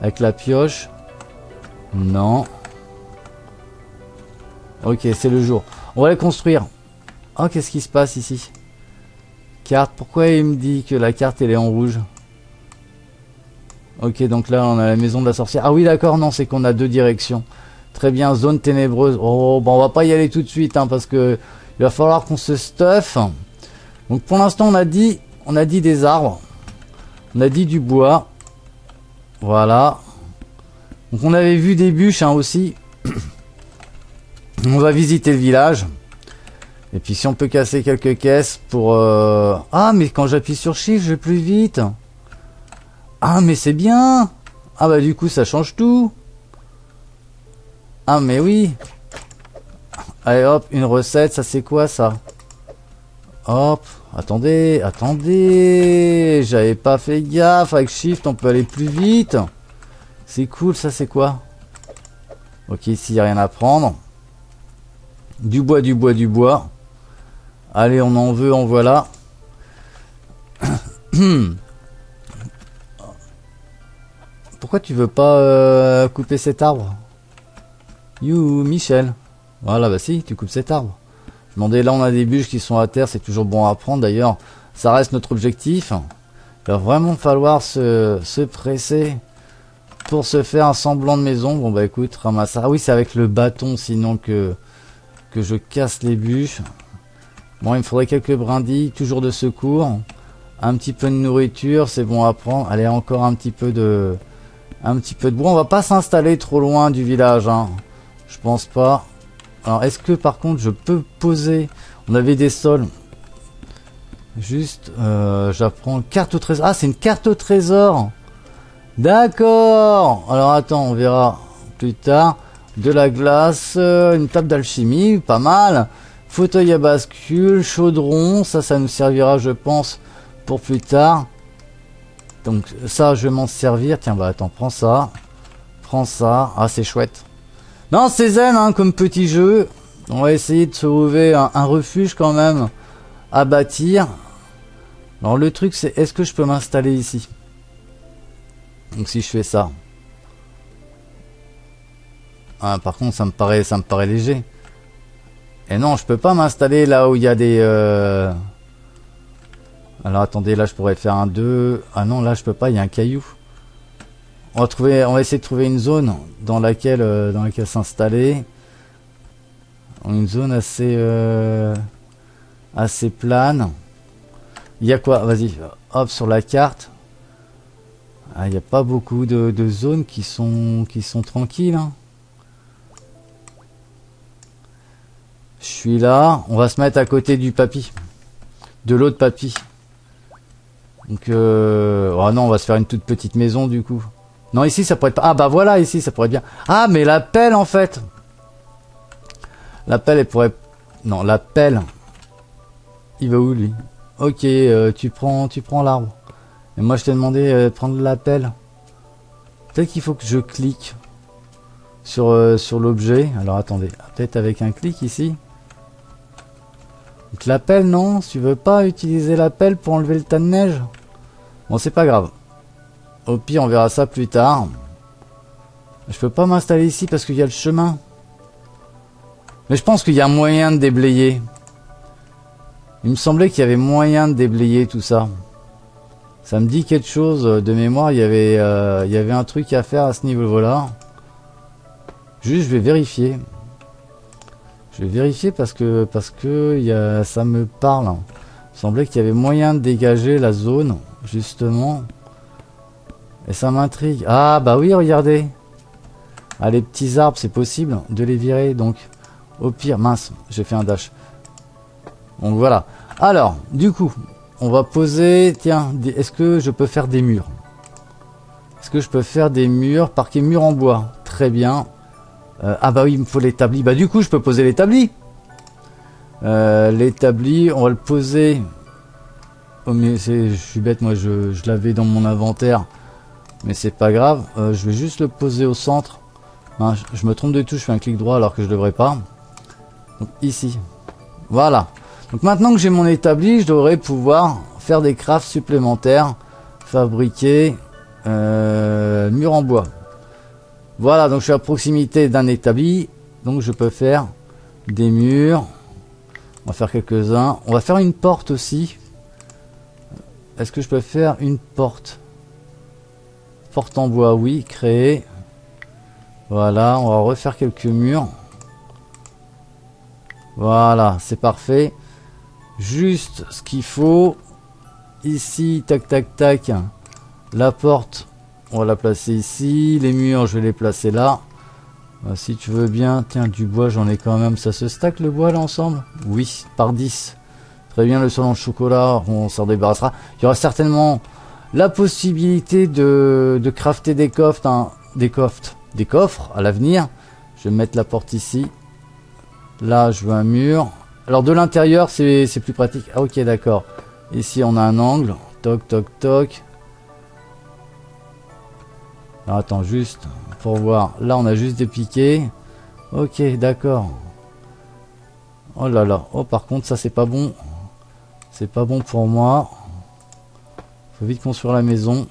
Avec la pioche. Non. Ok, c'est le jour. On va les construire. Oh, qu'est-ce qui se passe ici? Carte. Pourquoi il me dit que la carte, elle est en rouge? Ok, donc là, on a la maison de la sorcière. Ah oui, d'accord, non, c'est qu'on a deux directions. Très bien, zone ténébreuse. Oh, bon, on va pas y aller tout de suite, hein, parce que il va falloir qu'on se stuff. Donc, pour l'instant, on a dit des arbres. On a dit du bois. Voilà. Donc on avait vu des bûches, hein, aussi. On va visiter le village. Et puis si on peut casser quelques caisses pour... Ah mais quand j'appuie sur Shift je vais plus vite. Ah mais c'est bien. Ah bah du coup ça change tout. Ah mais oui. Allez hop, une recette, ça c'est quoi ça? Hop, attendez, attendez. J'avais pas fait gaffe, avec Shift on peut aller plus vite. C'est cool, ça c'est quoi? Ok, ici il n'y a rien à prendre. Du bois, du bois, du bois. Allez, on en veut, en voilà. Pourquoi tu veux pas couper cet arbre? You, Michel. Voilà, bah si, tu coupes cet arbre. Je demandais, là on a des bûches qui sont à terre, c'est toujours bon à prendre d'ailleurs. Ça reste notre objectif. Il va vraiment falloir se presser. Pour se faire un semblant de maison. Bon bah écoute, ramasse. Ah oui, c'est avec le bâton sinon que je casse les bûches. Bon, il me faudrait quelques brindilles, toujours de secours. Un petit peu de nourriture, c'est bon à prendre. Allez, encore un petit peu de bois. On va pas s'installer trop loin du village, hein. Je pense pas. Alors est-ce que par contre je peux poser? On avait des sols. Juste, j'apprends carte au trésor. Ah, c'est une carte au trésor. D'accord. Alors attends, on verra. plus tard. De la glace, une table d'alchimie, pas mal. Fauteuil à bascule, chaudron, ça nous servira je pense pour plus tard. Donc ça je vais m'en servir. Tiens bah attends, prends ça. Prends ça. Ah c'est chouette. Non c'est zen hein, comme petit jeu. On va essayer de trouver un refuge quand même à bâtir. Alors le truc c'est est-ce que je peux m'installer ici? Donc si je fais ça. Ah, par contre ça me paraît léger. Et non, je peux pas m'installer là où il y a des... Alors attendez, là je pourrais faire un 2. Ah non, là je peux pas, il y a un caillou. On va essayer de trouver une zone dans laquelle s'installer. Une zone assez plane. Il y a quoi? Vas-y, hop, sur la carte. Ah, il n'y a pas beaucoup de zones qui sont tranquilles. Hein. Je suis là, on va se mettre à côté du papy, de l'autre papy. Donc, oh non, on va se faire une toute petite maison du coup. Non, ici ça pourrait être... Ah bah voilà, ici ça pourrait être bien. Ah, mais la pelle en fait. La pelle, elle pourrait... Non, la pelle. Il va où lui? Ok, tu prends l'arbre. Et moi je t'ai demandé de prendre la pelle. Peut-être qu'il faut que je clique sur l'objet. Alors attendez, peut-être avec un clic ici. Donc la pelle, non, tu veux pas utiliser la pelle pour enlever le tas de neige? Bon, c'est pas grave. Au pire, on verra ça plus tard. Je peux pas m'installer ici parce qu'il y a le chemin. Mais je pense qu'il y a moyen de déblayer. Il me semblait qu'il y avait moyen de déblayer tout ça. Ça me dit quelque chose de mémoire. Il y avait un truc à faire à ce niveau-là. Juste, je vais vérifier. Je vais vérifier parce que ça me parle. Il semblait qu'il y avait moyen de dégager la zone, justement. Et ça m'intrigue. Ah bah oui, regardez. Ah, les petits arbres, c'est possible de les virer. Donc, au pire, mince, j'ai fait un dash. Donc voilà. Alors, du coup, on va poser... Tiens, est-ce que je peux faire des murs? Est-ce que je peux faire des murs? Parquet mur en bois. Très bien. Ah bah oui, il me faut l'établi. Bah du coup, je peux poser l'établi. L'établi, on va le poser. Oh, mais je suis bête, moi je l'avais dans mon inventaire. Mais c'est pas grave. Je vais juste le poser au centre. Hein, je me trompe de tout, je fais un clic droit alors que je devrais pas. Donc ici. Voilà. Donc maintenant que j'ai mon établi, je devrais pouvoir faire des crafts supplémentaires. Fabriquer mur en bois. Voilà, donc je suis à proximité d'un établi, donc je peux faire des murs. On va faire quelques-uns. On va faire une porte aussi. Est-ce que je peux faire une porte? Porte en bois, oui, créer. Voilà, on va refaire quelques murs. Voilà, c'est parfait. Juste ce qu'il faut. Ici, tac, tac, tac. La porte... On va la placer ici. Les murs, je vais les placer là. Si tu veux bien. Tiens, du bois, j'en ai quand même. Ça se stack le bois, là, ensemble? Oui, par 10. Très bien, le salon de chocolat, on s'en débarrassera. Il y aura certainement la possibilité de crafter des coffres. Hein, des coffres à l'avenir. Je vais mettre la porte ici. Là, je veux un mur. Alors, de l'intérieur, c'est plus pratique. Ah, ok, d'accord. Ici, on a un angle. Toc, toc, toc. Alors attends, juste pour voir. Là, on a juste des piquets. Ok, d'accord. Oh là là. Oh, par contre, ça, c'est pas bon. C'est pas bon pour moi. Faut vite construire la maison.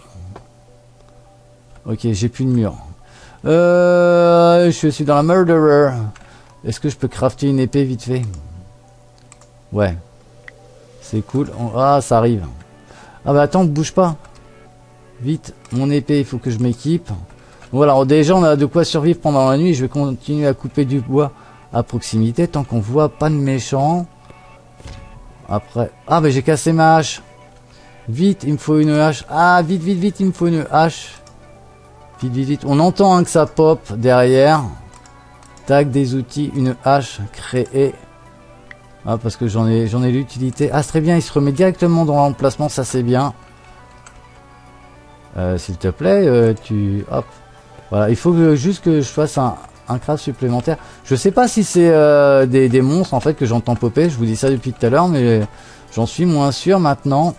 Ok, j'ai plus de mur. Je suis dans la murderer. Est-ce que je peux crafter une épée vite fait? Ouais. C'est cool. Ah, ça arrive. Ah bah attends, bouge pas. Vite, mon épée, il faut que je m'équipe. Voilà, déjà on a de quoi survivre pendant la nuit. Je vais continuer à couper du bois à proximité tant qu'on voit pas de méchants. Après... Ah, mais j'ai cassé ma hache. Vite, il me faut une hache. Ah, vite, vite, vite, il me faut une hache. Vite, vite, vite. On entend hein, que ça pop derrière. Tac, des outils, une hache créée. Ah, parce que j'en ai l'utilité. Ah, c'est très bien, il se remet directement dans l'emplacement, ça c'est bien. S'il te plaît, tu... Hop. Voilà, il faut que, juste que je fasse un craft supplémentaire. Je sais pas si c'est des monstres en fait que j'entends popper. Je vous dis ça depuis tout à l'heure, mais j'en suis moins sûr maintenant.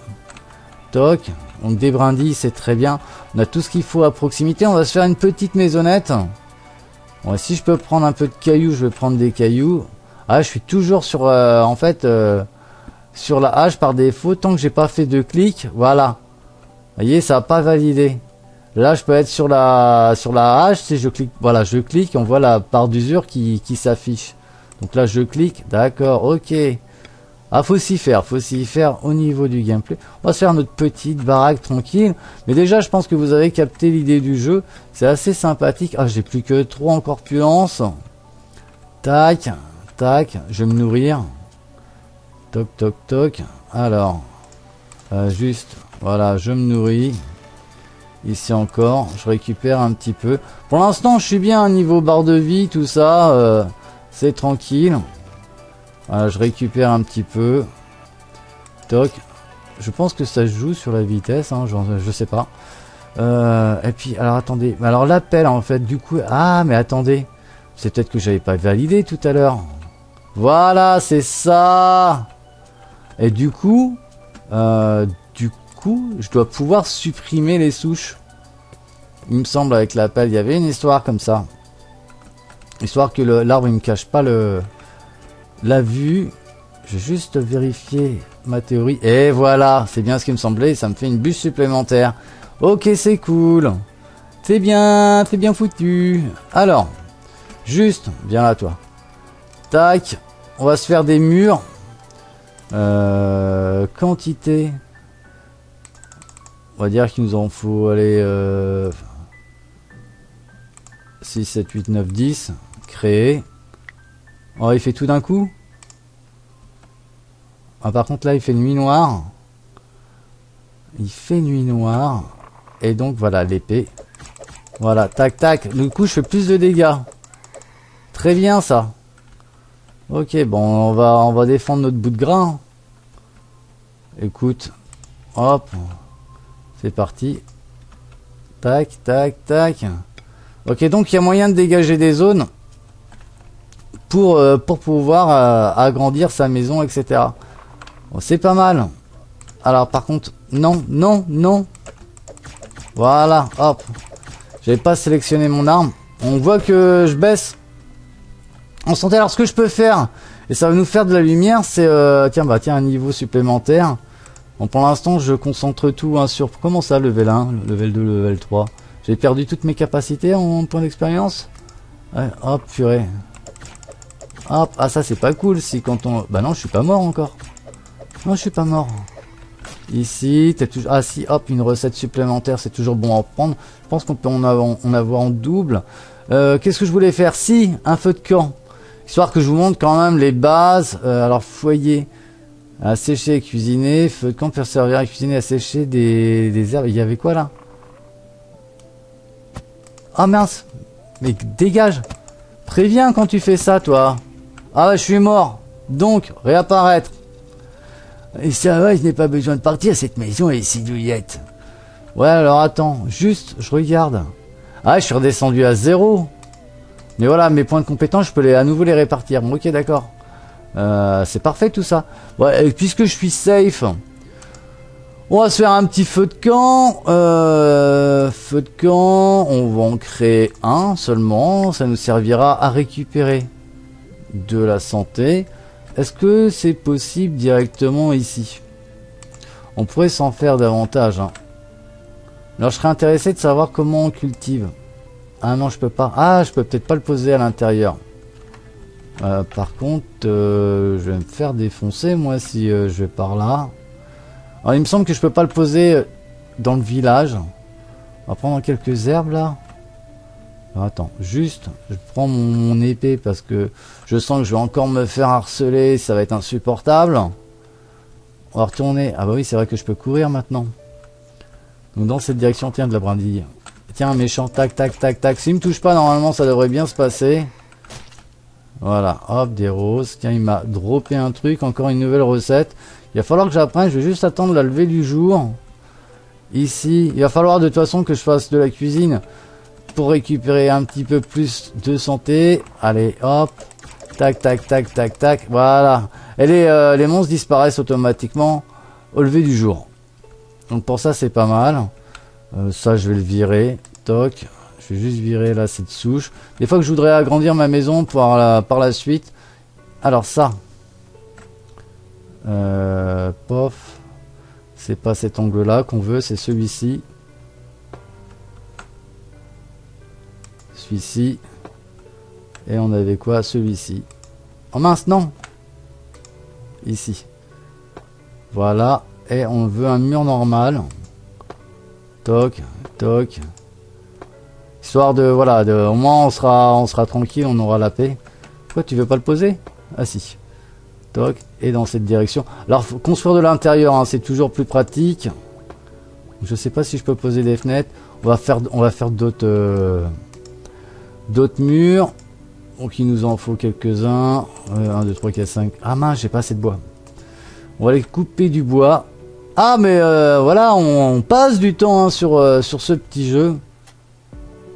Toc, donc des brindilles, c'est très bien. On a tout ce qu'il faut à proximité. On va se faire une petite maisonnette. Bon, si je peux prendre un peu de cailloux, je vais prendre des cailloux. Ah, je suis toujours sur en fait sur la hache par défaut tant que j'ai pas fait de clic. Voilà. Vous voyez, ça n'a pas validé. Là, je peux être sur la hache si je clique. Voilà, je clique, on voit la barre d'usure qui s'affiche. Donc là, je clique. D'accord, ok. Ah, faut s'y faire au niveau du gameplay. On va se faire notre petite baraque tranquille. Mais déjà, je pense que vous avez capté l'idée du jeu. C'est assez sympathique. Ah, j'ai plus que 3 en corpulence. Tac, tac. Je vais me nourrir. Toc, toc, toc. Alors, juste, voilà, je me nourris. Ici encore, je récupère un petit peu. Pour l'instant, je suis bien à niveau barre de vie, tout ça. C'est tranquille. Voilà, je récupère un petit peu. Toc. Je pense que ça joue sur la vitesse, hein, genre, je sais pas. Et puis, alors attendez. Alors l'appel, en fait, du coup... Ah, mais attendez. C'est peut-être que j'avais pas validé tout à l'heure. Voilà, c'est ça. Et du coup... je dois pouvoir supprimer les souches. Il me semble avec l'appel, il y avait une histoire comme ça. Histoire que l'arbre il me cache pas la vue. Je vais juste vérifier ma théorie. Et voilà, c'est bien ce qui me semblait. Ça me fait une bûche supplémentaire. Ok, c'est cool. C'est bien foutu. Alors, juste, viens là toi. Tac, on va se faire des murs. Quantité... On va dire qu'il nous en faut aller 6, 7, 8, 9, 10. Créer. Oh, il fait tout d'un coup. Ah, par contre, là, il fait nuit noire. Il fait nuit noire. Et donc, voilà, l'épée. Voilà, tac, tac. Du coup, je fais plus de dégâts. Très bien, ça. Ok, bon, on va défendre notre bout de grain. Écoute. Hop. C'est parti. Tac, tac, tac. Ok, donc il y a moyen de dégager des zones pour pouvoir agrandir sa maison, etc. Bon, c'est pas mal. Alors par contre, non, non, non. Voilà, hop. J'avais pas sélectionné mon arme. On voit que je baisse en santé. Alors ce que je peux faire, et ça va nous faire de la lumière, c'est... tiens, un niveau supplémentaire. Bon, pour l'instant, je concentre tout hein, sur... Comment ça, level 1, level 2, level 3 ? J'ai perdu toutes mes capacités en point d'expérience ? Ouais, hop, purée. Hop, ah ça, c'est pas cool si quand on... Bah non, je suis pas mort encore. Non, je suis pas mort. Ici, t'es toujours... Ah si, hop, une recette supplémentaire, c'est toujours bon à prendre. Je pense qu'on peut en avoir en double. Qu'est-ce que je voulais faire ? Si, un feu de camp. Histoire que je vous montre quand même les bases. Alors, foyer... À sécher et cuisiner, feu de camp pour servir à cuisiner, à sécher des herbes. Il y avait quoi là? Ah mince! Mais dégage! Préviens quand tu fais ça, toi! Ah ouais, je suis mort! Donc, réapparaître! Et ça va, ouais, je n'ai pas besoin de partir, cette maison est si douillette! Ouais, alors attends, juste, je regarde. Ah, je suis redescendu à 0! Mais voilà, mes points de compétence, je peux à nouveau les répartir. Bon, ok, d'accord. C'est parfait tout ça. Ouais, et puisque je suis safe, on va se faire un petit feu de camp. Feu de camp, on va en créer un seulement. Ça nous servira à récupérer de la santé. Est-ce que c'est possible directement ici? On pourrait s'en faire davantage. Hein. Alors je serais intéressé de savoir comment on cultive. Ah non, je peux pas. Ah, je peux peut-être pas le poser à l'intérieur. Par contre, je vais me faire défoncer moi si je vais par là. Alors, il me semble que je peux pas le poser dans le village. On va prendre quelques herbes là. Alors, attends, juste, je prends mon épée parce que je sens que je vais encore me faire harceler, ça va être insupportable. On va retourner. Ah bah oui, c'est vrai que je peux courir maintenant. Donc dans cette direction, tiens de la brindille. Tiens, un méchant, tac, tac, tac, tac. S'il me touche pas, normalement, ça devrait bien se passer. Voilà, hop, des roses. Tiens, il m'a droppé un truc, encore une nouvelle recette. Il va falloir que j'apprenne, je vais juste attendre la levée du jour. Ici, il va falloir de toute façon que je fasse de la cuisine. pour récupérer un petit peu plus de santé. Allez, hop. Tac, tac, tac, tac, tac. Voilà. Et les monstres disparaissent automatiquement au lever du jour. Donc pour ça, c'est pas mal. Ça, je vais le virer. Toc. Je vais juste virer là cette souche. Des fois que je voudrais agrandir ma maison par la suite. Alors ça. Pof. C'est pas cet angle-là qu'on veut, c'est celui-ci. Celui-ci. Et on avait quoi? Celui-ci. Oh mince, non! Ici. Voilà. Et on veut un mur normal. Toc, toc. Histoire de, voilà, au moins on sera tranquille, on aura la paix. Pourquoi tu veux pas le poser? Ah si. Toc, et dans cette direction. Alors, faut construire de l'intérieur, hein, c'est toujours plus pratique. Je sais pas si je peux poser des fenêtres. On va faire d'autres murs. Donc il nous en faut quelques-uns. 1, 2, 3, 4, 5. Ah mince, j'ai pas assez de bois. On va aller couper du bois. Ah mais voilà, on passe du temps hein, sur ce petit jeu.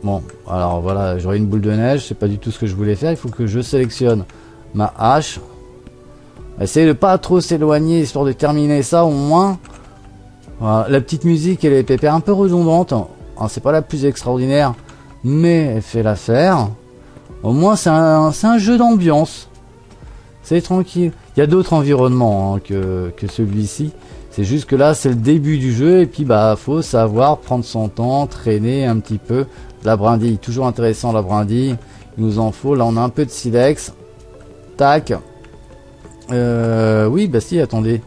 Bon, alors voilà, j'aurai une boule de neige. C'est pas du tout ce que je voulais faire. Il faut que je sélectionne ma hache. Essayez de pas trop s'éloigner, histoire de terminer ça au moins. Voilà, la petite musique, elle est pépère, un peu redondante. Hein, c'est pas la plus extraordinaire, mais elle fait l'affaire. Au moins, c'est un jeu d'ambiance. C'est tranquille. Il y a d'autres environnements hein, que celui-ci. C'est juste que là, c'est le début du jeu. Et puis, bah, faut savoir prendre son temps, traîner un petit peu. La brindille, toujours intéressant la brindille. Il nous en faut. Là, on a un peu de silex. Tac. Oui, bah si, attendez.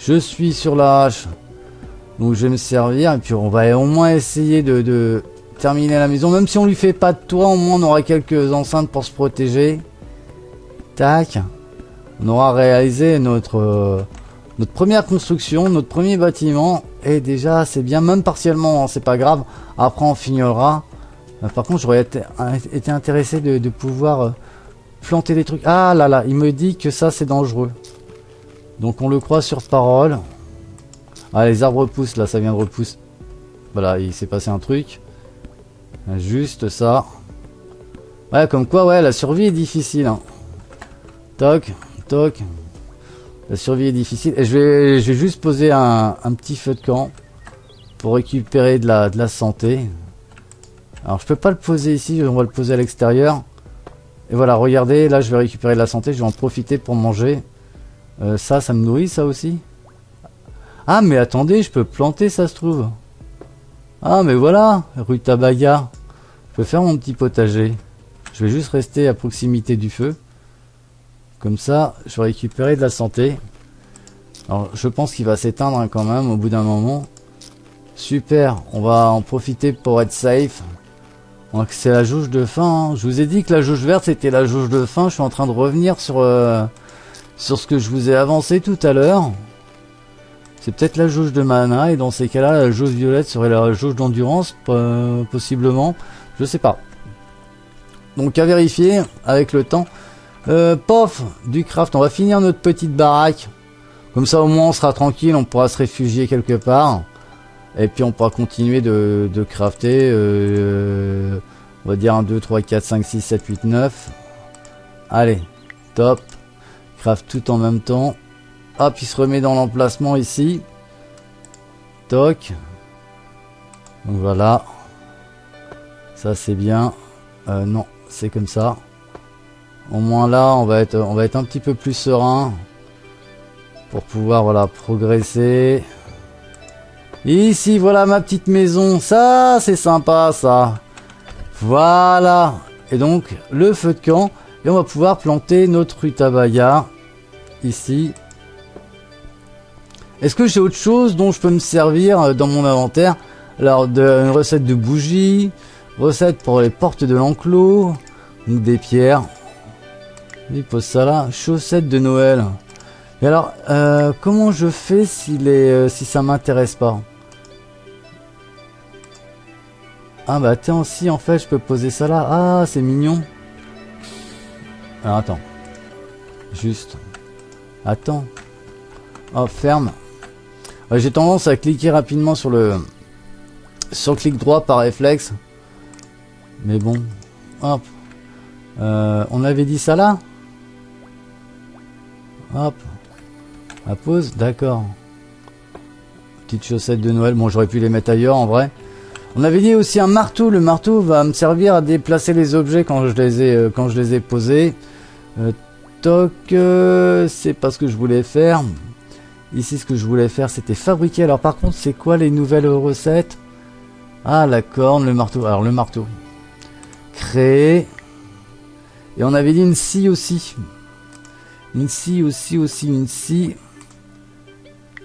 Je suis sur la hache. Donc, je vais me servir. Et puis, on va au moins essayer de terminer la maison, même si on lui fait pas de toit, au moins on aura quelques enceintes pour se protéger. Tac, on aura réalisé notre première construction, notre premier bâtiment, et déjà c'est bien, même partiellement, hein, c'est pas grave. Après on finira. Par contre, j'aurais été intéressé de pouvoir planter des trucs. Ah là là, il me dit que ça c'est dangereux. Donc on le croit sur parole. Ah, les arbres poussent là, ça vient de repousser. Voilà, il s'est passé un truc. Juste ça. Ouais, comme quoi, ouais, la survie est difficile. Hein. Toc, toc. La survie est difficile. Et je vais juste poser un petit feu de camp pour récupérer de la santé. Alors, je peux pas le poser ici. On va le poser à l'extérieur. Et voilà, regardez. Là, je vais récupérer de la santé. Je vais en profiter pour manger. Ça me nourrit, ça aussi. Ah, mais attendez, je peux planter, ça se trouve. Ah mais voilà, rutabaga. Je peux faire mon petit potager. Je vais juste rester à proximité du feu. Comme ça, je vais récupérer de la santé. Alors je pense qu'il va s'éteindre hein, quand même au bout d'un moment. Super, on va en profiter pour être safe. Donc c'est la jauge de faim. Hein. Je vous ai dit que la jauge verte c'était la jauge de faim. Je suis en train de revenir sur ce que je vous ai avancé tout à l'heure. C'est peut-être la jauge de mana, et dans ces cas-là, la jauge violette serait la jauge d'endurance, possiblement. Je sais pas. Donc à vérifier avec le temps. Pof, du craft, on va finir notre petite baraque. Comme ça, au moins, on sera tranquille, on pourra se réfugier quelque part. Et puis, on pourra continuer de crafter. On va dire 1, 2, 3, 4, 5, 6, 7, 8, 9. Allez, top. Craft tout en même temps. Hop, il se remet dans l'emplacement ici. Toc. Donc voilà. Ça c'est bien. Non, c'est comme ça. Au moins là, on va être un petit peu plus serein. Pour pouvoir, voilà, progresser. Ici, voilà ma petite maison. Ça, c'est sympa, ça. Voilà. Et donc, le feu de camp. Et on va pouvoir planter notre rutabaga. Ici. Est-ce que j'ai autre chose dont je peux me servir dans mon inventaire? Alors, une recette de bougies, recette pour les portes de l'enclos, des pierres. Il pose ça là, chaussettes de Noël. Et alors, comment je fais si ça m'intéresse pas? Ah bah tiens, si en fait je peux poser ça là. Ah, c'est mignon. Alors attends. Juste. Attends. Oh, ferme. J'ai tendance à cliquer rapidement sur le clic droit par réflexe. Mais bon, hop. On avait dit ça là? Hop. À pause, d'accord. Petites chaussettes de Noël. Bon, j'aurais pu les mettre ailleurs en vrai. On avait dit aussi un marteau. Le marteau va me servir à déplacer les objets quand je les ai, posés. Toc, c'est pas ce que je voulais faire. Ici, ce que je voulais faire, c'était fabriquer. Alors par contre, c'est quoi les nouvelles recettes? Ah, la corne, le marteau. Alors le marteau. Créer. Et on avait dit une scie aussi. Une scie aussi, une scie.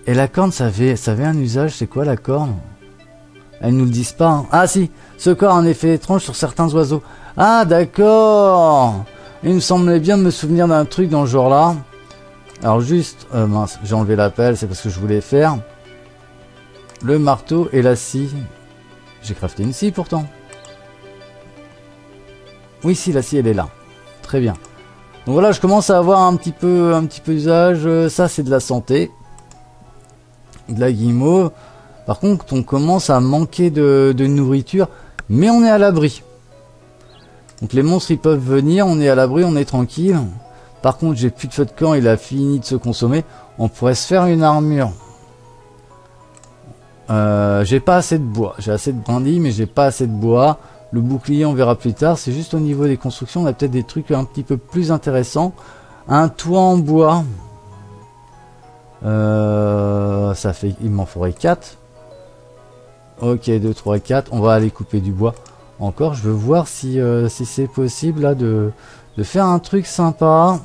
Et la corne, ça avait un usage. C'est quoi la corne? Elles nous le disent pas. Hein. Ah si, ce corps a un effet étrange sur certains oiseaux. Ah d'accord. Il me semblait bien de me souvenir d'un truc dans ce genre-là. Alors juste, mince, j'ai enlevé la pelle, c'est parce que je voulais faire. Le marteau et la scie. J'ai crafté une scie pourtant. Oui, si, la scie, elle est là. Très bien. Donc voilà, je commence à avoir un petit peu d'usage. Ça, c'est de la santé. De la guimauve. Par contre, on commence à manquer de nourriture, mais on est à l'abri. Donc les monstres, ils peuvent venir, on est à l'abri, on est tranquille. Par contre, j'ai plus de feu de camp, il a fini de se consommer. On pourrait se faire une armure. J'ai pas assez de bois. J'ai assez de brindilles, mais j'ai pas assez de bois. Le bouclier, on verra plus tard. C'est juste au niveau des constructions, on a peut-être des trucs un petit peu plus intéressants. Un toit en bois. Ça fait, il m'en faudrait 4. Ok, 2, 3, 4. On va aller couper du bois. Encore, je veux voir si c'est possible là de faire un truc sympa.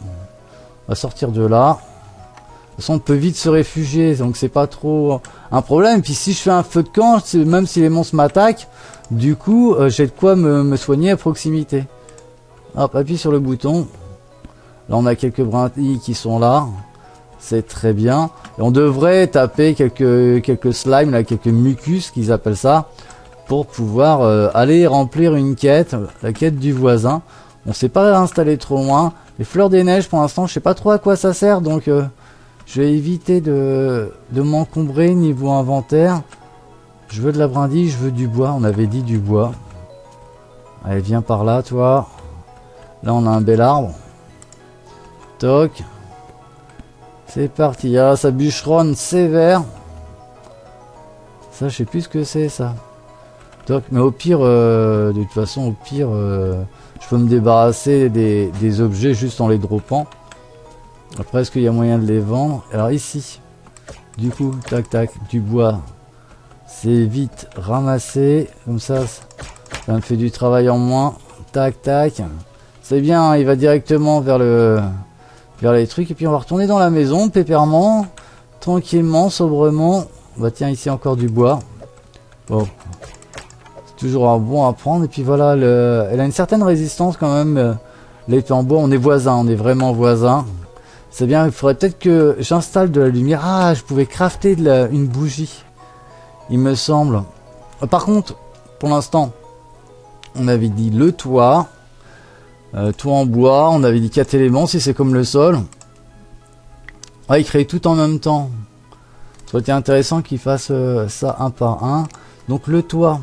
On va sortir de là. De toute façon, on peut vite se réfugier, donc c'est pas trop un problème. Puis si je fais un feu de camp, même si les monstres m'attaquent, du coup, j'ai de quoi me soigner à proximité. Hop, appuie sur le bouton. Là, on a quelques brindilles qui sont là. C'est très bien. Et on devrait taper quelques slimes, là, quelques mucus qu'ils appellent ça, pour pouvoir aller remplir une quête, la quête du voisin. On ne s'est pas installé trop loin. Les fleurs des neiges, pour l'instant, je ne sais pas trop à quoi ça sert, donc je vais éviter de m'encombrer niveau inventaire. Je veux de la brindille, je veux du bois. On avait dit du bois. Allez, viens par là, toi. Là, on a un bel arbre. Toc. C'est parti, ah, ça bûcheronne sévère. Ça, je sais plus ce que c'est, ça. Donc, mais au pire, de toute façon, au pire, je peux me débarrasser des objets juste en les droppant. Après, est-ce qu'il y a moyen de les vendre? Alors ici, du coup, tac, tac, du bois. C'est vite ramassé, comme ça me fait du travail en moins. Tac, tac. C'est bien, hein, il va directement vers les trucs, et puis on va retourner dans la maison pépèrement, tranquillement, sobrement. Bah tiens, ici encore du bois. Bon, c'est toujours un bon à prendre. Et puis voilà, elle a une certaine résistance quand même, l'épée en bois. On est voisins, on est vraiment voisins. C'est bien, il faudrait peut-être que j'installe de la lumière. Ah, je pouvais crafter une bougie, il me semble. Par contre, pour l'instant, on avait dit le toit. Tout en bois, on avait dit 4 éléments, si c'est comme le sol. Ah, il crée tout en même temps. Ça aurait été intéressant qu'il fasse ça un par un. Donc le toit,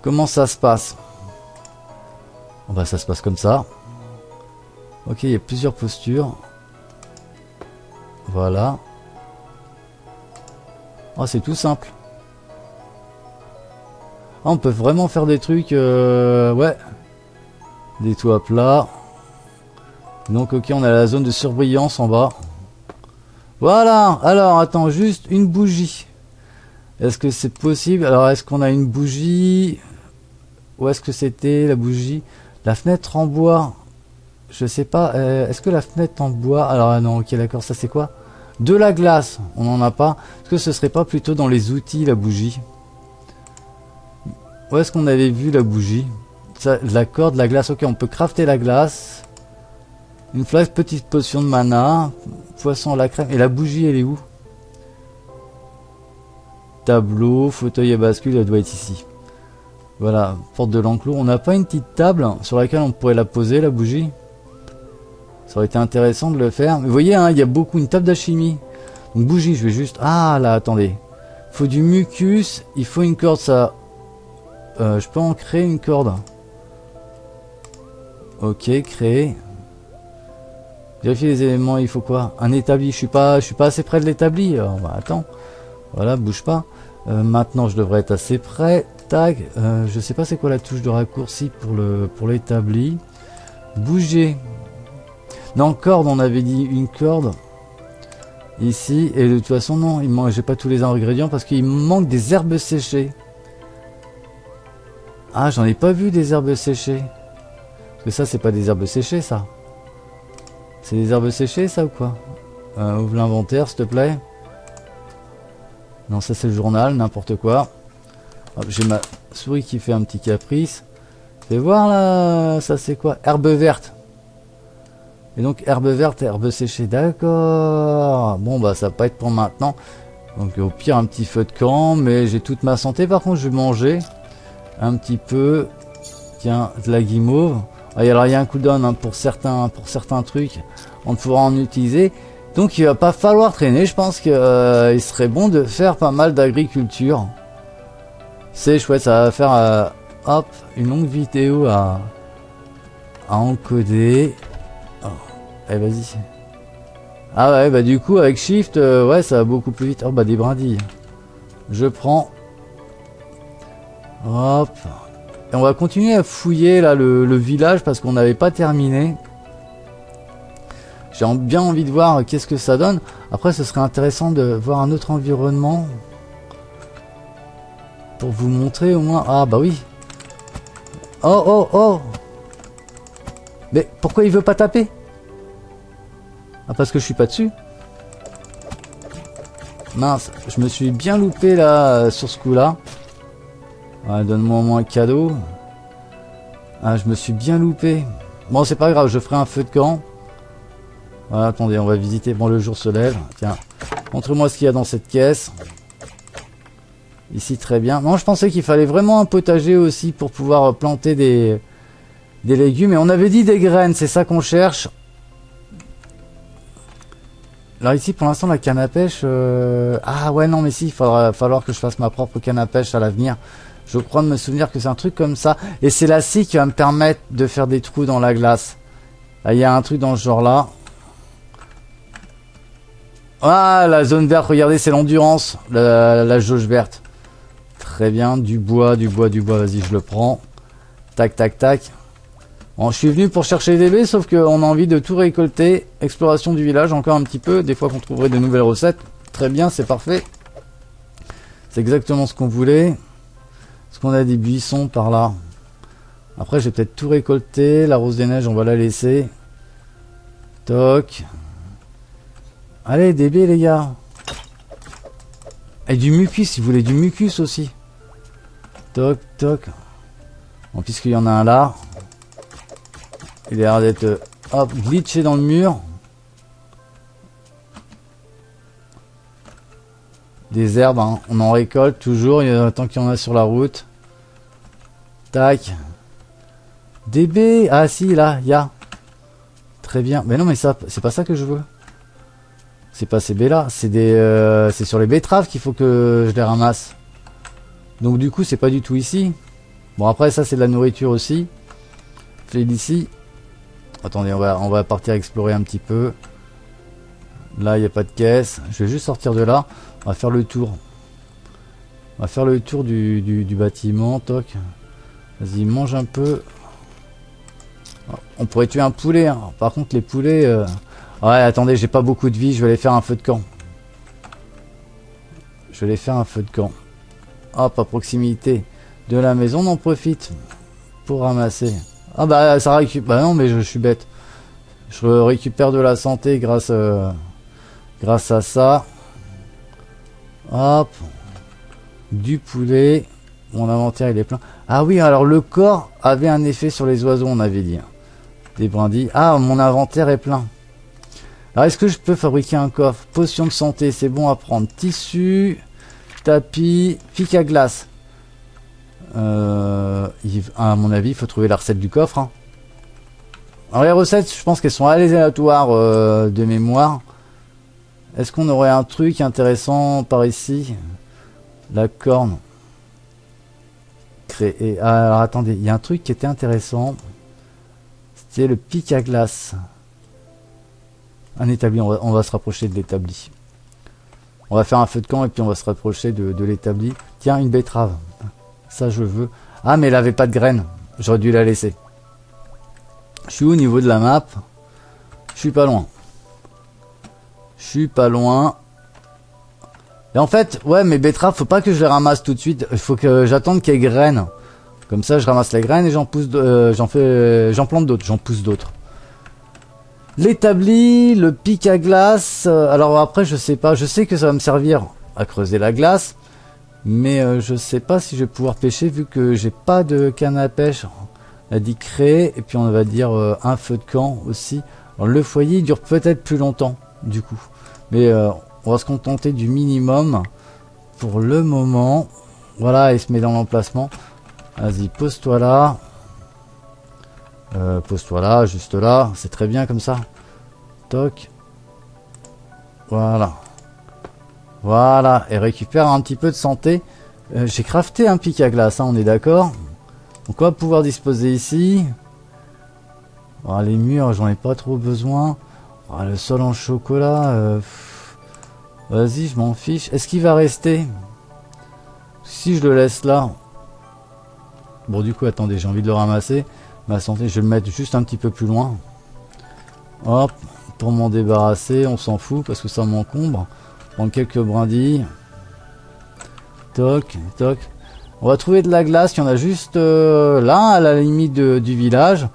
comment ça se passe? Oh, bah, ça se passe comme ça. Ok, il y a plusieurs postures. Voilà. Oh, c'est tout simple. Ah, on peut vraiment faire des trucs... ouais. Des toits plats. Donc ok, on a la zone de surbrillance en bas. Voilà. Alors attends, juste une bougie. Est-ce que c'est possible? Alors est-ce qu'on a une bougie? Où est-ce que c'était la bougie? La fenêtre en bois. Je sais pas. Est-ce que la fenêtre en bois? Alors non, ok, d'accord, ça c'est quoi? De la glace. On n'en a pas. Est-ce que ce serait pas plutôt dans les outils la bougie? Où est-ce qu'on avait vu la bougie? La corde, la glace, ok, on peut crafter la glace. Une flasque, petite potion de mana, poisson à la crème. Et la bougie, elle est où? Tableau, fauteuil à bascule, elle doit être ici. Voilà, porte de l'enclos. On n'a pas une petite table sur laquelle on pourrait la poser, la bougie? Ça aurait été intéressant de le faire. Mais vous voyez, hein, il y a beaucoup, une table d'alchimie. Donc bougie, je vais juste... Ah là, attendez. Il faut du mucus, il faut une corde, ça... je peux en créer une corde. Ok, créer. Vérifier les éléments, il faut quoi? Un établi, je suis pas assez près de l'établi. Bah, attends, voilà, bouge pas. Maintenant, je devrais être assez près. Tac, je sais pas c'est quoi la touche de raccourci pour l'établi. Bouger. Non, corde, on avait dit une corde. Ici, et de toute façon, non, il manque, j'ai pas tous les ingrédients parce qu'il manque des herbes séchées. Ah, j'en ai pas vu des herbes séchées. Parce que ça, c'est pas des herbes séchées, ça. C'est des herbes séchées, ça, ou quoi? Ouvre l'inventaire, s'il te plaît. Non, ça, c'est le journal, n'importe quoi. J'ai ma souris qui fait un petit caprice. Fais voir, là, ça, c'est quoi? Herbe verte. Et donc, herbe verte, herbe séchée, d'accord. Bon, bah, ça va pas être pour maintenant. Donc, au pire, un petit feu de camp, mais j'ai toute ma santé. Par contre, je vais manger un petit peu. Tiens, de la guimauve. Ah, alors, il y a un cooldown hein, pour certains trucs. On pourra en utiliser. Donc, il va pas falloir traîner. Je pense qu'il serait bon de faire pas mal d'agriculture. C'est chouette, ça va faire hop, une longue vidéo à encoder. Eh, vas-y. Ah ouais, bah du coup, avec Shift, ouais, ça va beaucoup plus vite. Oh, bah des brindilles. Je prends. Hop. Et on va continuer à fouiller, là, le village, parce qu'on n'avait pas terminé. J'ai bien envie de voir qu'est-ce que ça donne. Après, ce serait intéressant de voir un autre environnement. Pour vous montrer, au moins. Ah, bah oui. Oh, oh, oh. Mais pourquoi il veut pas taper ? Ah, parce que je suis pas dessus. Mince, je me suis bien loupé là sur ce coup là. Ouais, donne-moi au moins un cadeau. Ah, je me suis bien loupé. Bon, c'est pas grave, je ferai un feu de camp. Voilà, attendez, on va visiter. Bon, le jour se lève. Tiens, montre-moi ce qu'il y a dans cette caisse. Ici, très bien. Non, je pensais qu'il fallait vraiment un potager aussi pour pouvoir planter des légumes. Et on avait dit des graines, c'est ça qu'on cherche. Alors ici, pour l'instant, la canne à pêche... Ah ouais, non, mais si, il va falloir que je fasse ma propre canne à pêche à l'avenir. Je crois me souvenir que c'est un truc comme ça. Et c'est la scie qui va me permettre de faire des trous dans la glace. Là, il y a un truc dans ce genre-là. Ah, la zone verte, regardez, c'est l'endurance. La jauge verte. Très bien, du bois, du bois, du bois. Vas-y, je le prends. Tac, tac, tac. Bon, je suis venu pour chercher des baies, sauf qu'on a envie de tout récolter. Exploration du village, encore un petit peu. Des fois qu'on trouverait de nouvelles recettes. Très bien, c'est parfait. C'est exactement ce qu'on voulait. Est-ce qu'on a des buissons par là? Après, j'ai peut-être tout récolté. La rose des neiges, on va la laisser. Toc. Allez, des baies, les gars. Et du mucus, si vous voulez du mucus aussi. Toc, toc. Bon, puisqu'il y en a un là... Il a l'air d'être hop glitché dans le mur. Des herbes, hein. On en récolte toujours. Il y en a tant qu'il y en a sur la route. Tac. Des baies. Ah si, là, il y a. Très bien. Mais non, mais ça, c'est pas ça que je veux. C'est pas ces baies là. C'est des, c'est sur les betteraves qu'il faut que je les ramasse. Donc du coup, c'est pas du tout ici. Bon après, ça c'est de la nourriture aussi. Fais d'ici. Attendez, on va partir explorer un petit peu. Là, il n'y a pas de caisse. Je vais juste sortir de là. On va faire le tour. On va faire le tour du bâtiment. Toc. Vas-y, mange un peu. On pourrait tuer un poulet. Hein. Par contre, les poulets... Ouais, attendez, j'ai pas beaucoup de vie. Je vais aller faire un feu de camp. Je vais aller faire un feu de camp. Hop, à proximité de la maison. On en profite pour ramasser... Ah bah ça récupère... Bah non mais je suis bête. Je récupère de la santé grâce à ça. Hop. Du poulet. Mon inventaire il est plein. Ah oui alors le corps avait un effet sur les oiseaux on avait dit. Des brindilles. Ah mon inventaire est plein. Alors est-ce que je peux fabriquer un coffre? Potion de santé c'est bon à prendre. Tissu. Tapis. Pic à glace. À mon avis il faut trouver la recette du coffre hein. Alors les recettes je pense qu'elles sont aléatoires de mémoire. Est-ce qu'on aurait un truc intéressant par ici? La corne créer. Alors attendez, il y a un truc qui était intéressant, C'est le pic à glace. Un établi, on va se rapprocher de l'établi. On va faire un feu de camp et puis on va se rapprocher de l'établi. Tiens, une betterave. Ça, je veux. Ah, mais elle avait pas de graines. J'aurais dû la laisser. Je suis où au niveau de la map? Je suis pas loin. Je suis pas loin. Et en fait, ouais, mes betteraves, faut pas que je les ramasse tout de suite. Il faut que j'attende qu'il y ait graines. Comme ça, je ramasse les graines et j'en pousse, j'en plante d'autres, j'en pousse d'autres. L'établi, le pic à glace. Alors après, je sais pas. Je sais que ça va me servir à creuser la glace, mais je sais pas si je vais pouvoir pêcher vu que j'ai pas de canne à pêche. On a dit créer et puis on va dire un feu de camp aussi. Alors, le foyer il dure peut-être plus longtemps du coup, mais on va se contenter du minimum pour le moment. Voilà, il se met dans l'emplacement. Vas-y, pose-toi là. Pose-toi là, juste là. C'est très bien comme ça. Toc. Voilà. Voilà. Et récupère un petit peu de santé. J'ai crafté un pic à glace, hein, on est d'accord. Donc on va pouvoir disposer ici. Oh, les murs, j'en ai pas trop besoin. Oh, le sol en chocolat. Vas-y, je m'en fiche. Est-ce qu'il va rester? Si je le laisse là... Bon, du coup, attendez, j'ai envie de le ramasser. Ma santé, je vais le mettre juste un petit peu plus loin. Hop, pour m'en débarrasser, on s'en fout parce que ça m'encombre. Prendre quelques brindilles. Toc, toc. On va trouver de la glace, il y en a juste là, à la limite du village.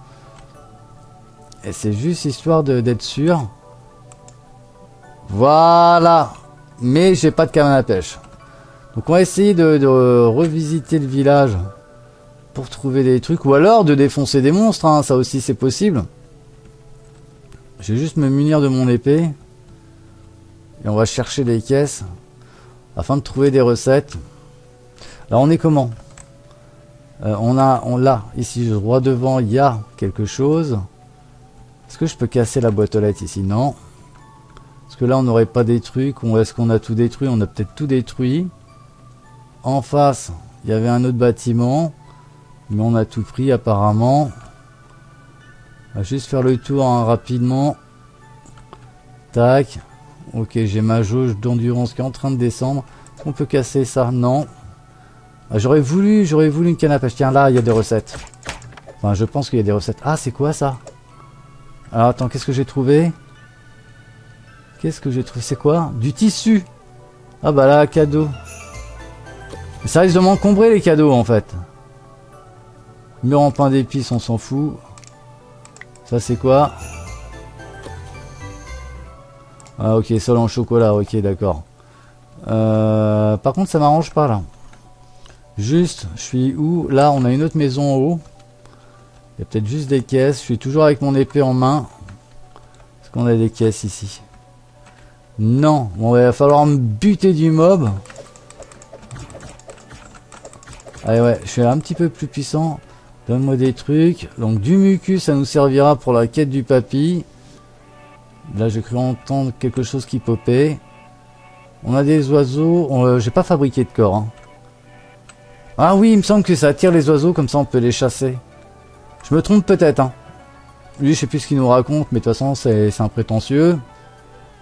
Et c'est juste histoire d'être sûr. Voilà. Mais j'ai pas de canne à pêche. Donc on va essayer de revisiter le village. Pour trouver des trucs, ou alors de défoncer des monstres, hein, ça aussi c'est possible. Je vais juste me munir de mon épée et on va chercher des caisses afin de trouver des recettes. Là on est comment? On l'a ici droit devant, il y a quelque chose. Est-ce que je peux casser la boîte aux lettres ici? Non. Est-ce que là on n'aurait pas des trucs? Ou est-ce qu'on a tout détruit? On a peut-être tout détruit. En face il y avait un autre bâtiment. Mais on a tout pris apparemment. On va juste faire le tour hein, rapidement. Tac. Ok, j'ai ma jauge d'endurance qui est en train de descendre. On peut casser ça? Non. Ah, j'aurais voulu une canne à pêche. Tiens, là, il y a des recettes. Enfin, je pense qu'il y a des recettes. Ah, c'est quoi ça? Alors, attends, qu'est-ce que j'ai trouvé? Qu'est-ce que j'ai trouvé? C'est quoi? Du tissu. Ah bah là, cadeau. Mais ça risque de m'encombrer les cadeaux, en fait. Mur en pain d'épices, on s'en fout. Ça, c'est quoi? Ah, ok, sol en chocolat, ok, d'accord. Par contre, ça m'arrange pas, là. Juste, je suis où? Là, on a une autre maison en haut. Il y a peut-être juste des caisses. Je suis toujours avec mon épée en main. Est-ce qu'on a des caisses ici? Non. Bon, il va falloir me buter du mob. Allez, ouais, je suis un petit peu plus puissant. Donne-moi des trucs. Donc du mucus, ça nous servira pour la quête du papy. Là, j'ai cru entendre quelque chose qui popait. On a des oiseaux. J'ai pas fabriqué de corps. Hein. Ah oui, il me semble que ça attire les oiseaux. Comme ça, on peut les chasser. Je me trompe peut-être. Hein. Lui, je sais plus ce qu'il nous raconte. Mais de toute façon, c'est un prétentieux.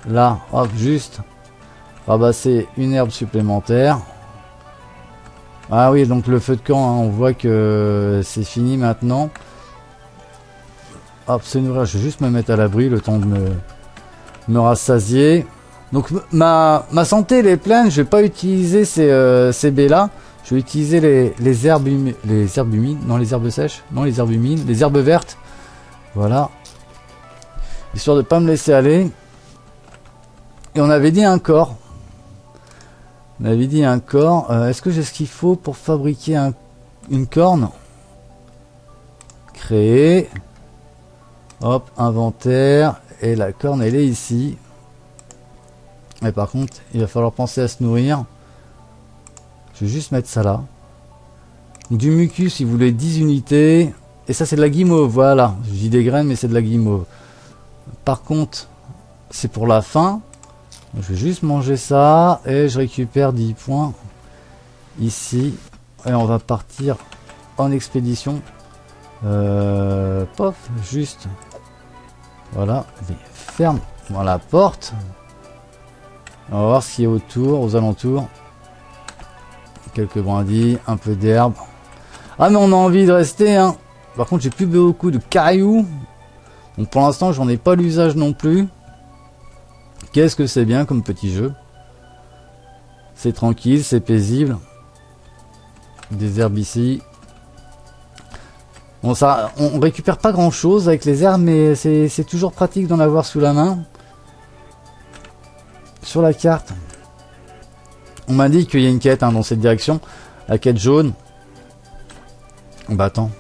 Là, hop, juste. Rabasser une herbe supplémentaire. Ah oui, donc le feu de camp, hein, on voit que c'est fini maintenant. Hop, c'est nourrir. Je vais juste me mettre à l'abri, le temps de me rassasier. Donc ma santé, elle est pleine. Je vais pas utiliser ces baies là. Je vais utiliser les herbes vertes. Voilà. Histoire de pas me laisser aller. Et on avait dit un corps. On avait dit un corps. Est-ce que j'ai ce qu'il faut pour fabriquer une corne? Créer. Hop, inventaire. Et la corne, elle est ici. Mais par contre, il va falloir penser à se nourrir. Je vais juste mettre ça là. Du mucus, il voulait 10 unités. Et ça, c'est de la guimauve. Voilà. Je dis des graines, mais c'est de la guimauve. Par contre, c'est pour la fin. Je vais juste manger ça et je récupère 10 points ici. Et on va partir en expédition. Pof, juste. Voilà, ferme. Voilà, la porte. On va voir ce qu'il y a autour, aux alentours. Quelques brindilles, un peu d'herbe. Ah mais on a envie de rester, hein. Par contre j'ai plus beaucoup de cailloux. Donc pour l'instant j'en ai pas l'usage non plus. Qu'est-ce que c'est bien comme petit jeu. C'est tranquille, c'est paisible. Des herbes ici. Bon, ça, on récupère pas grand chose avec les herbes, mais c'est toujours pratique d'en avoir sous la main. Sur la carte, on m'indique qu'il y a une quête, hein, dans cette direction. La quête jaune. Bah attends.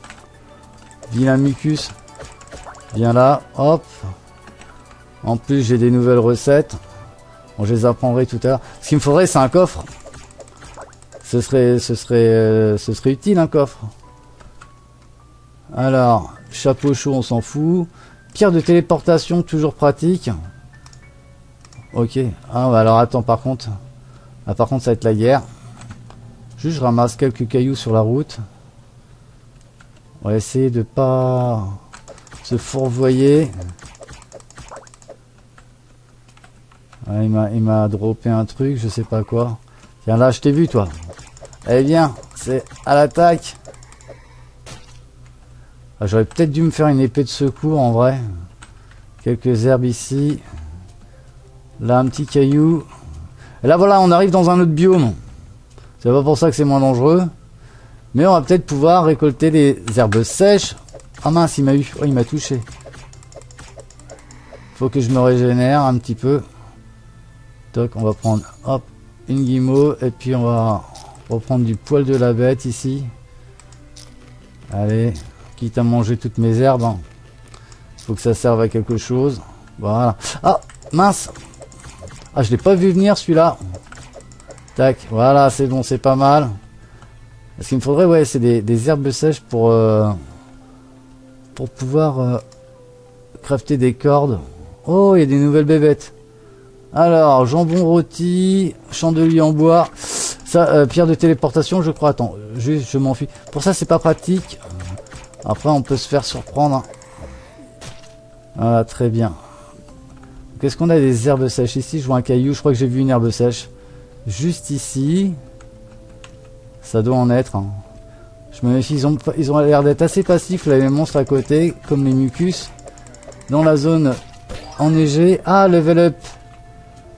Vilain mucus. Viens là, hop. En plus j'ai des nouvelles recettes. Bon, je les apprendrai tout à l'heure. Ce qu'il me faudrait c'est un coffre. Ce serait utile un coffre. Alors, chapeau chaud, on s'en fout. Pierre de téléportation, toujours pratique. Ok. Ah bah alors attends, par contre. Ah par contre ça va être la guerre. Juste je ramasse quelques cailloux sur la route. On va essayer de pas se fourvoyer. Ah, il m'a droppé un truc, je sais pas quoi. Tiens là, je t'ai vu toi. Allez viens, c'est à l'attaque. Ah, j'aurais peut-être dû me faire une épée de secours en vrai. Quelques herbes ici. Là un petit caillou. Et là voilà, on arrive dans un autre biome. C'est pas pour ça que c'est moins dangereux. Mais on va peut-être pouvoir récolter les herbes sèches. Ah mince, il m'a eu. Oh, il m'a touché. Faut que je me régénère un petit peu. Donc on va prendre hop, une guimauve. Et puis on va reprendre du poil de la bête ici. Allez, quitte à manger toutes mes herbes. Hein. Faut que ça serve à quelque chose. Voilà. Ah mince. Ah je l'ai pas vu venir celui-là. Tac, voilà, c'est bon, c'est pas mal. Ce qu'il me faudrait, ouais, c'est des herbes sèches pour pouvoir crafter des cordes. Oh, il y a des nouvelles bébêtes. Alors, jambon rôti, chandelier en bois, ça, pierre de téléportation, je crois. Attends, juste, je m'enfuis. Pour ça, c'est pas pratique. Après, on peut se faire surprendre. Voilà, très bien. Qu'est-ce qu'on a des herbes sèches ici? Je vois un caillou, je crois que j'ai vu une herbe sèche. Juste ici... Ça doit en être. Hein. Je me méfie, ils ont l'air d'être assez passifs, là, les monstres à côté, comme les mucus. Dans la zone enneigée. Ah, level up.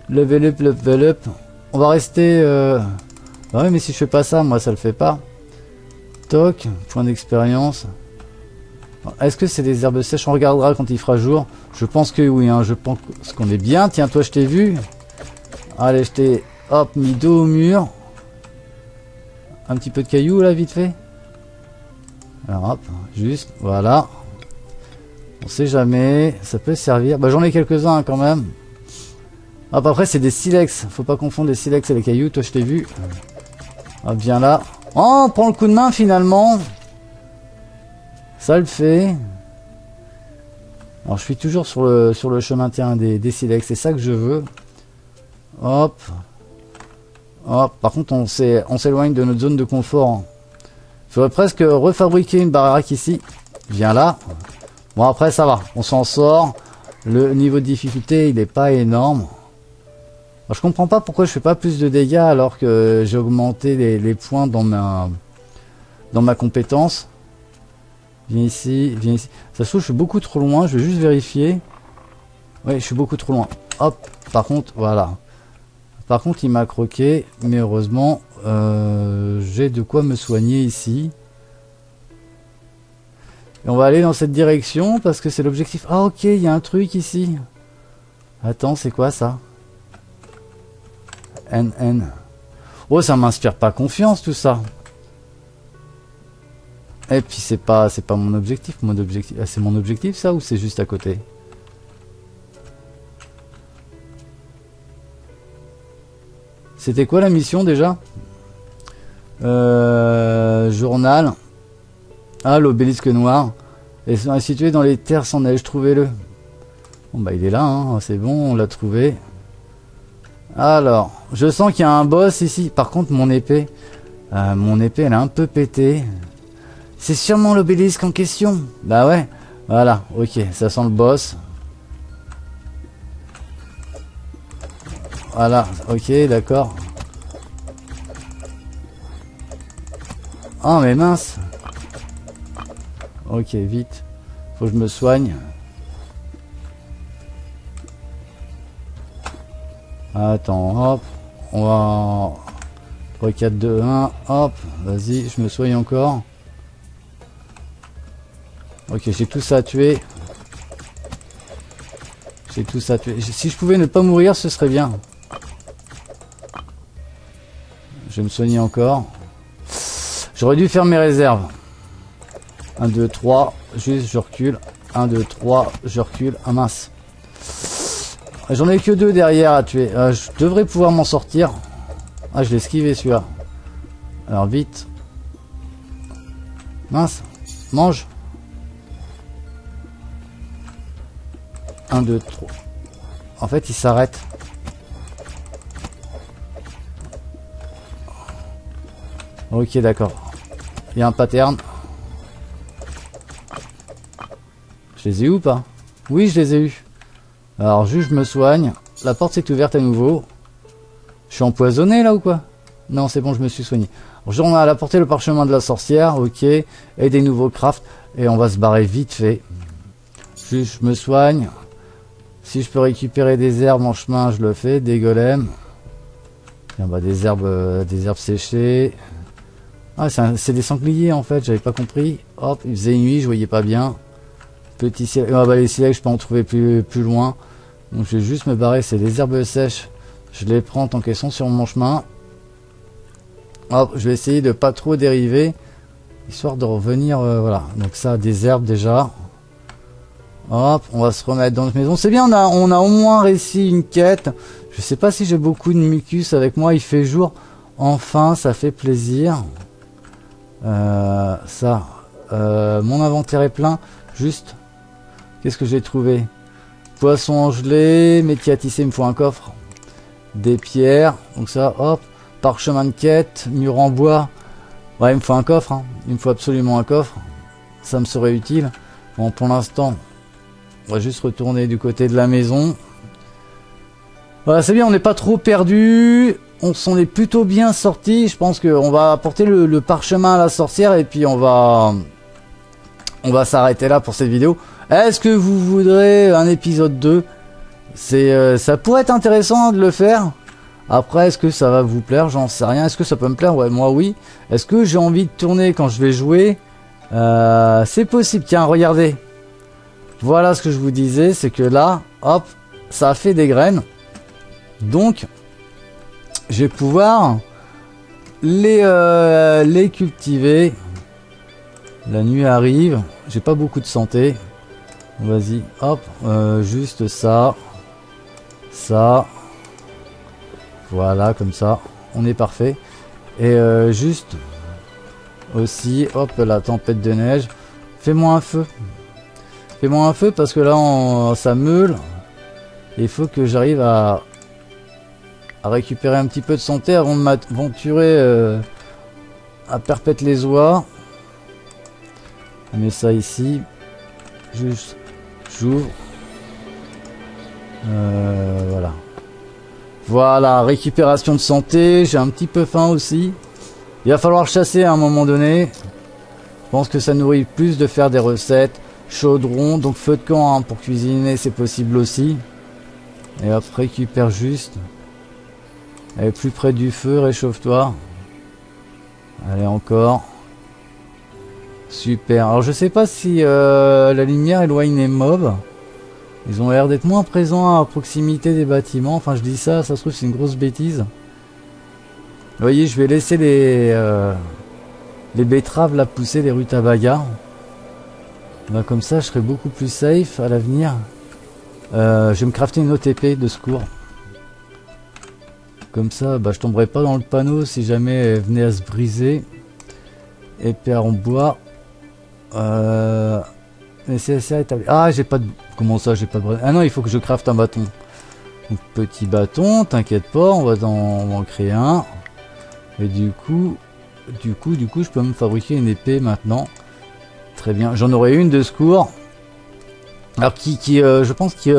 Level up, level up. On va rester... Ah oui, mais si je fais pas ça, moi, ça le fait pas. Toc, point d'expérience. Est-ce que c'est des herbes sèches? On regardera quand il fera jour. Je pense que oui, hein. Je pense qu'on est bien. Tiens, toi, je t'ai vu. Allez, je t'ai... Hop, mis dos au mur. Un petit peu de cailloux là vite fait. Alors hop, juste, voilà. On sait jamais, ça peut servir. Bah j'en ai quelques-uns hein, quand même. Hop après c'est des silex, faut pas confondre les silex et les cailloux, toi je t'ai vu. Hop viens là. Oh on prend le coup de main finalement. Ça le fait. Alors je suis toujours sur le chemin tiens, des silex, c'est ça que je veux. Hop. Oh, par contre, on s'éloigne de notre zone de confort. Il faudrait presque refabriquer une baraque ici. Viens là. Bon, après, ça va. On s'en sort. Le niveau de difficulté, il n'est pas énorme. Alors, je comprends pas pourquoi je fais pas plus de dégâts alors que j'ai augmenté les points dans ma compétence. Viens ici, viens ici. Ça se trouve, je suis beaucoup trop loin. Je vais juste vérifier. Oui, je suis beaucoup trop loin. Hop. Par contre, voilà. Par contre, il m'a croqué, mais heureusement, j'ai de quoi me soigner ici. Et on va aller dans cette direction, parce que c'est l'objectif. Ah, ok, il y a un truc ici. Attends, c'est quoi ça? NN. Oh, ça m'inspire pas confiance, tout ça. Et puis, c'est pas mon objectif. Mon objectif, ah, c'est mon objectif, ça, ou c'est juste à côté? C'était quoi la mission déjà? Journal. Ah, l'obélisque noir. Et est situé dans les terres sans neige, trouvez-le. Bon bah il est là, hein. C'est bon, on l'a trouvé. Alors, je sens qu'il y a un boss ici. Par contre, mon épée elle a un peu pété. C'est sûrement l'obélisque en question. Bah ouais. Voilà, ok, ça sent le boss. Voilà, ok, d'accord. Oh mais mince. Ok, vite. Faut que je me soigne. Attends, hop. On va en... 3, 4, 2, 1, hop. Vas-y, je me soigne encore. Ok, j'ai tout ça à tuer. J'ai tout ça à tuer. Si je pouvais ne pas mourir, ce serait bien. Je vais me soigner encore. J'aurais dû faire mes réserves. 1, 2, 3. Juste, je recule. 1, 2, 3. Je recule. Ah mince. J'en ai que deux derrière à tuer. Je devrais pouvoir m'en sortir. Ah, je l'ai esquivé celui-là. Alors, vite. Mince. Mange. 1, 2, 3. En fait, il s'arrête. Ok, d'accord. Il y a un pattern. Je les ai eu ou pas? Oui, je les ai eu. Alors, juste, je me soigne. La porte s'est ouverte à nouveau. Je suis empoisonné, là, ou quoi? Non, c'est bon, je me suis soigné. Genre, on a à la portée le parchemin de la sorcière. Ok. Et des nouveaux crafts. Et on va se barrer vite fait. Juste, je me soigne. Si je peux récupérer des herbes en chemin, je le fais. Des golems. Tiens, bah, des herbes séchées. Ah, c'est des sangliers en fait, j'avais pas compris. Hop, il faisait nuit, je voyais pas bien. Petit ciel. Ah bah les silex, je peux en trouver plus loin. Donc je vais juste me barrer, c'est des herbes sèches. Je les prends tant qu'elles sont sur mon chemin. Hop, je vais essayer de pas trop dériver. Histoire de revenir, voilà. Donc ça, des herbes déjà. Hop, on va se remettre dans notre maison. C'est bien, on a au moins réussi une quête. Je sais pas si j'ai beaucoup de mucus avec moi, il fait jour. Enfin, ça fait plaisir. Mon inventaire est plein. Juste, qu'est-ce que j'ai trouvé? Poisson en gelée, métier à tisser, il me faut un coffre. Des pierres, donc ça, hop. Parchemin de quête, mur en bois. Ouais, il me faut un coffre, hein. Il me faut absolument un coffre. Ça me serait utile. Bon, pour l'instant, on va juste retourner du côté de la maison. Voilà, c'est bien, on n'est pas trop perdu. On s'en est plutôt bien sorti. Je pense qu'on va apporter le parchemin à la sorcière et puis on va s'arrêter là pour cette vidéo. Est-ce que vous voudrez un épisode 2? Ça pourrait être intéressant de le faire. Après, est-ce que ça va vous plaire? J'en sais rien. Est-ce que ça peut me plaire? Ouais, moi oui. Est-ce que j'ai envie de tourner quand je vais jouer? C'est possible. Tiens, regardez. Voilà ce que je vous disais, c'est que là, hop, ça a fait des graines. Donc... je vais pouvoir les cultiver. La nuit arrive. J'ai pas beaucoup de santé. Vas-y, hop. Juste ça. Ça. Voilà, comme ça. On est parfait. Et juste aussi, hop, la tempête de neige. Fais-moi un feu. Fais-moi un feu parce que là, ça meule. Il faut que j'arrive à récupérer un petit peu de santé avant de m'aventurer à perpète les oies. On met ça ici. Juste, j'ouvre. Voilà. Voilà, récupération de santé. J'ai un petit peu faim aussi. Il va falloir chasser à un moment donné. Je pense que ça nourrit plus de faire des recettes. Chaudron, donc feu de camp hein, pour cuisiner, c'est possible aussi. Et hop, récupère juste. Allez, plus près du feu, réchauffe-toi. Allez, encore. Super. Alors, je sais pas si la lumière éloigne les mobs. Ils ont l'air d'être moins présents à proximité des bâtiments. Enfin, je dis ça se trouve, c'est une grosse bêtise. Vous voyez, je vais laisser les betteraves là pousser, les rutabagas. Ben, comme ça, je serai beaucoup plus safe à l'avenir. Je vais me crafter une OTP de secours. Comme ça, bah, je tomberai pas dans le panneau si jamais elle venait à se briser. Épée en bois. Nécessaire établi. Ah, j'ai pas de. Comment ça, j'ai pas de. Ah non, il faut que je crafte un bâton. Donc, petit bâton, t'inquiète pas, on va en créer un. Et du coup, je peux me fabriquer une épée maintenant. Très bien, j'en aurai une de secours. Alors qui je pense qu'il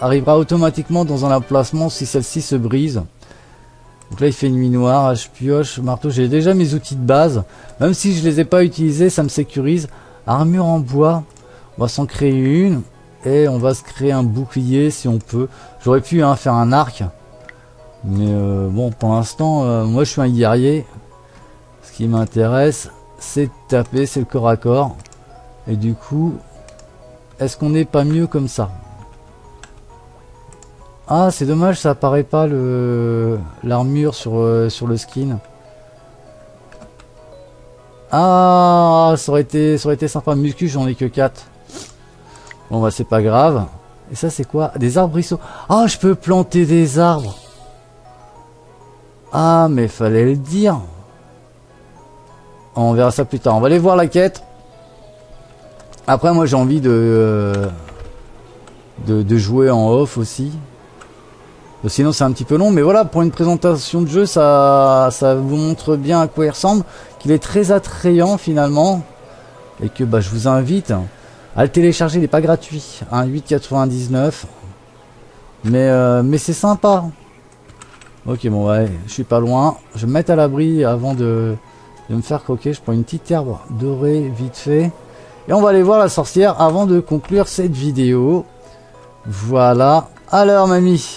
arrivera automatiquement dans un emplacement si celle-ci se brise. Donc là il fait nuit noire, je pioche, marteau, j'ai déjà mes outils de base. Même si je les ai pas utilisés, ça me sécurise. Armure en bois, on va s'en créer une. Et on va se créer un bouclier si on peut. J'aurais pu hein, faire un arc. Mais bon, pour l'instant, moi je suis un guerrier. Ce qui m'intéresse, c'est de taper, c'est le corps à corps. Et du coup, est-ce qu'on n'est pas mieux comme ça? Ah, c'est dommage, ça apparaît pas le l'armure sur le skin. Ah, ça aurait été sympa. Muscu, j'en ai que 4. Bon bah c'est pas grave. Et ça c'est quoi? Des arbrisseaux. Ah, je peux planter des arbres. Ah mais fallait le dire. On verra ça plus tard. On va aller voir la quête. Après moi j'ai envie de jouer en off aussi. Sinon c'est un petit peu long. Mais voilà, pour une présentation de jeu, ça vous montre bien à quoi il ressemble. Qu'il est très attrayant finalement. Et que bah je vous invite à le télécharger, il n'est pas gratuit, hein, 8,99 €. Mais c'est sympa. Ok, bon, ouais, je suis pas loin. Je vais me mettre à l'abri avant de me faire croquer. Je prends une petite herbe dorée, vite fait. Et on va aller voir la sorcière avant de conclure cette vidéo. Voilà. Alors, mamie.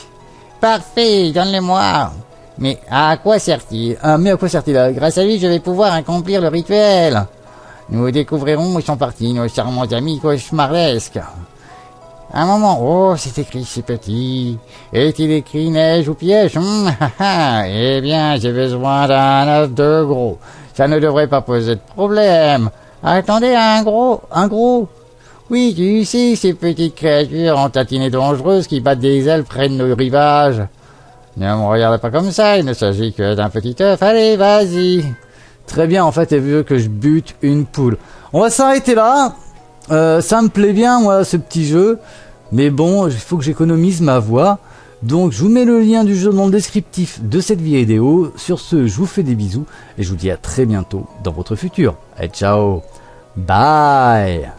Parfait, donne-le-moi. Mais à quoi sert-il? Ah, mais à quoi sert-il? Grâce à lui, je vais pouvoir accomplir le rituel. Nous découvrirons où sont partis nos charmants amis cauchemardesques. Un moment, oh, c'est écrit si petit. Est-il écrit neige ou piège? Eh bien, j'ai besoin d'un œuf de gros. Ça ne devrait pas poser de problème. Attendez, un gros. Oui, tu sais, ces petites créatures en tâtinet dangereuses qui battent des ailes prennent nos rivages. Ne me regarde pas comme ça, il ne s'agit que d'un petit œuf. Allez, vas-y. Très bien, en fait, elle veut que je bute une poule. On va s'arrêter là. Ça me plaît bien, moi, ce petit jeu. Mais bon, il faut que j'économise ma voix. Donc, je vous mets le lien du jeu dans le descriptif de cette vidéo. Sur ce, je vous fais des bisous. Et je vous dis à très bientôt dans votre futur. Et ciao. Bye.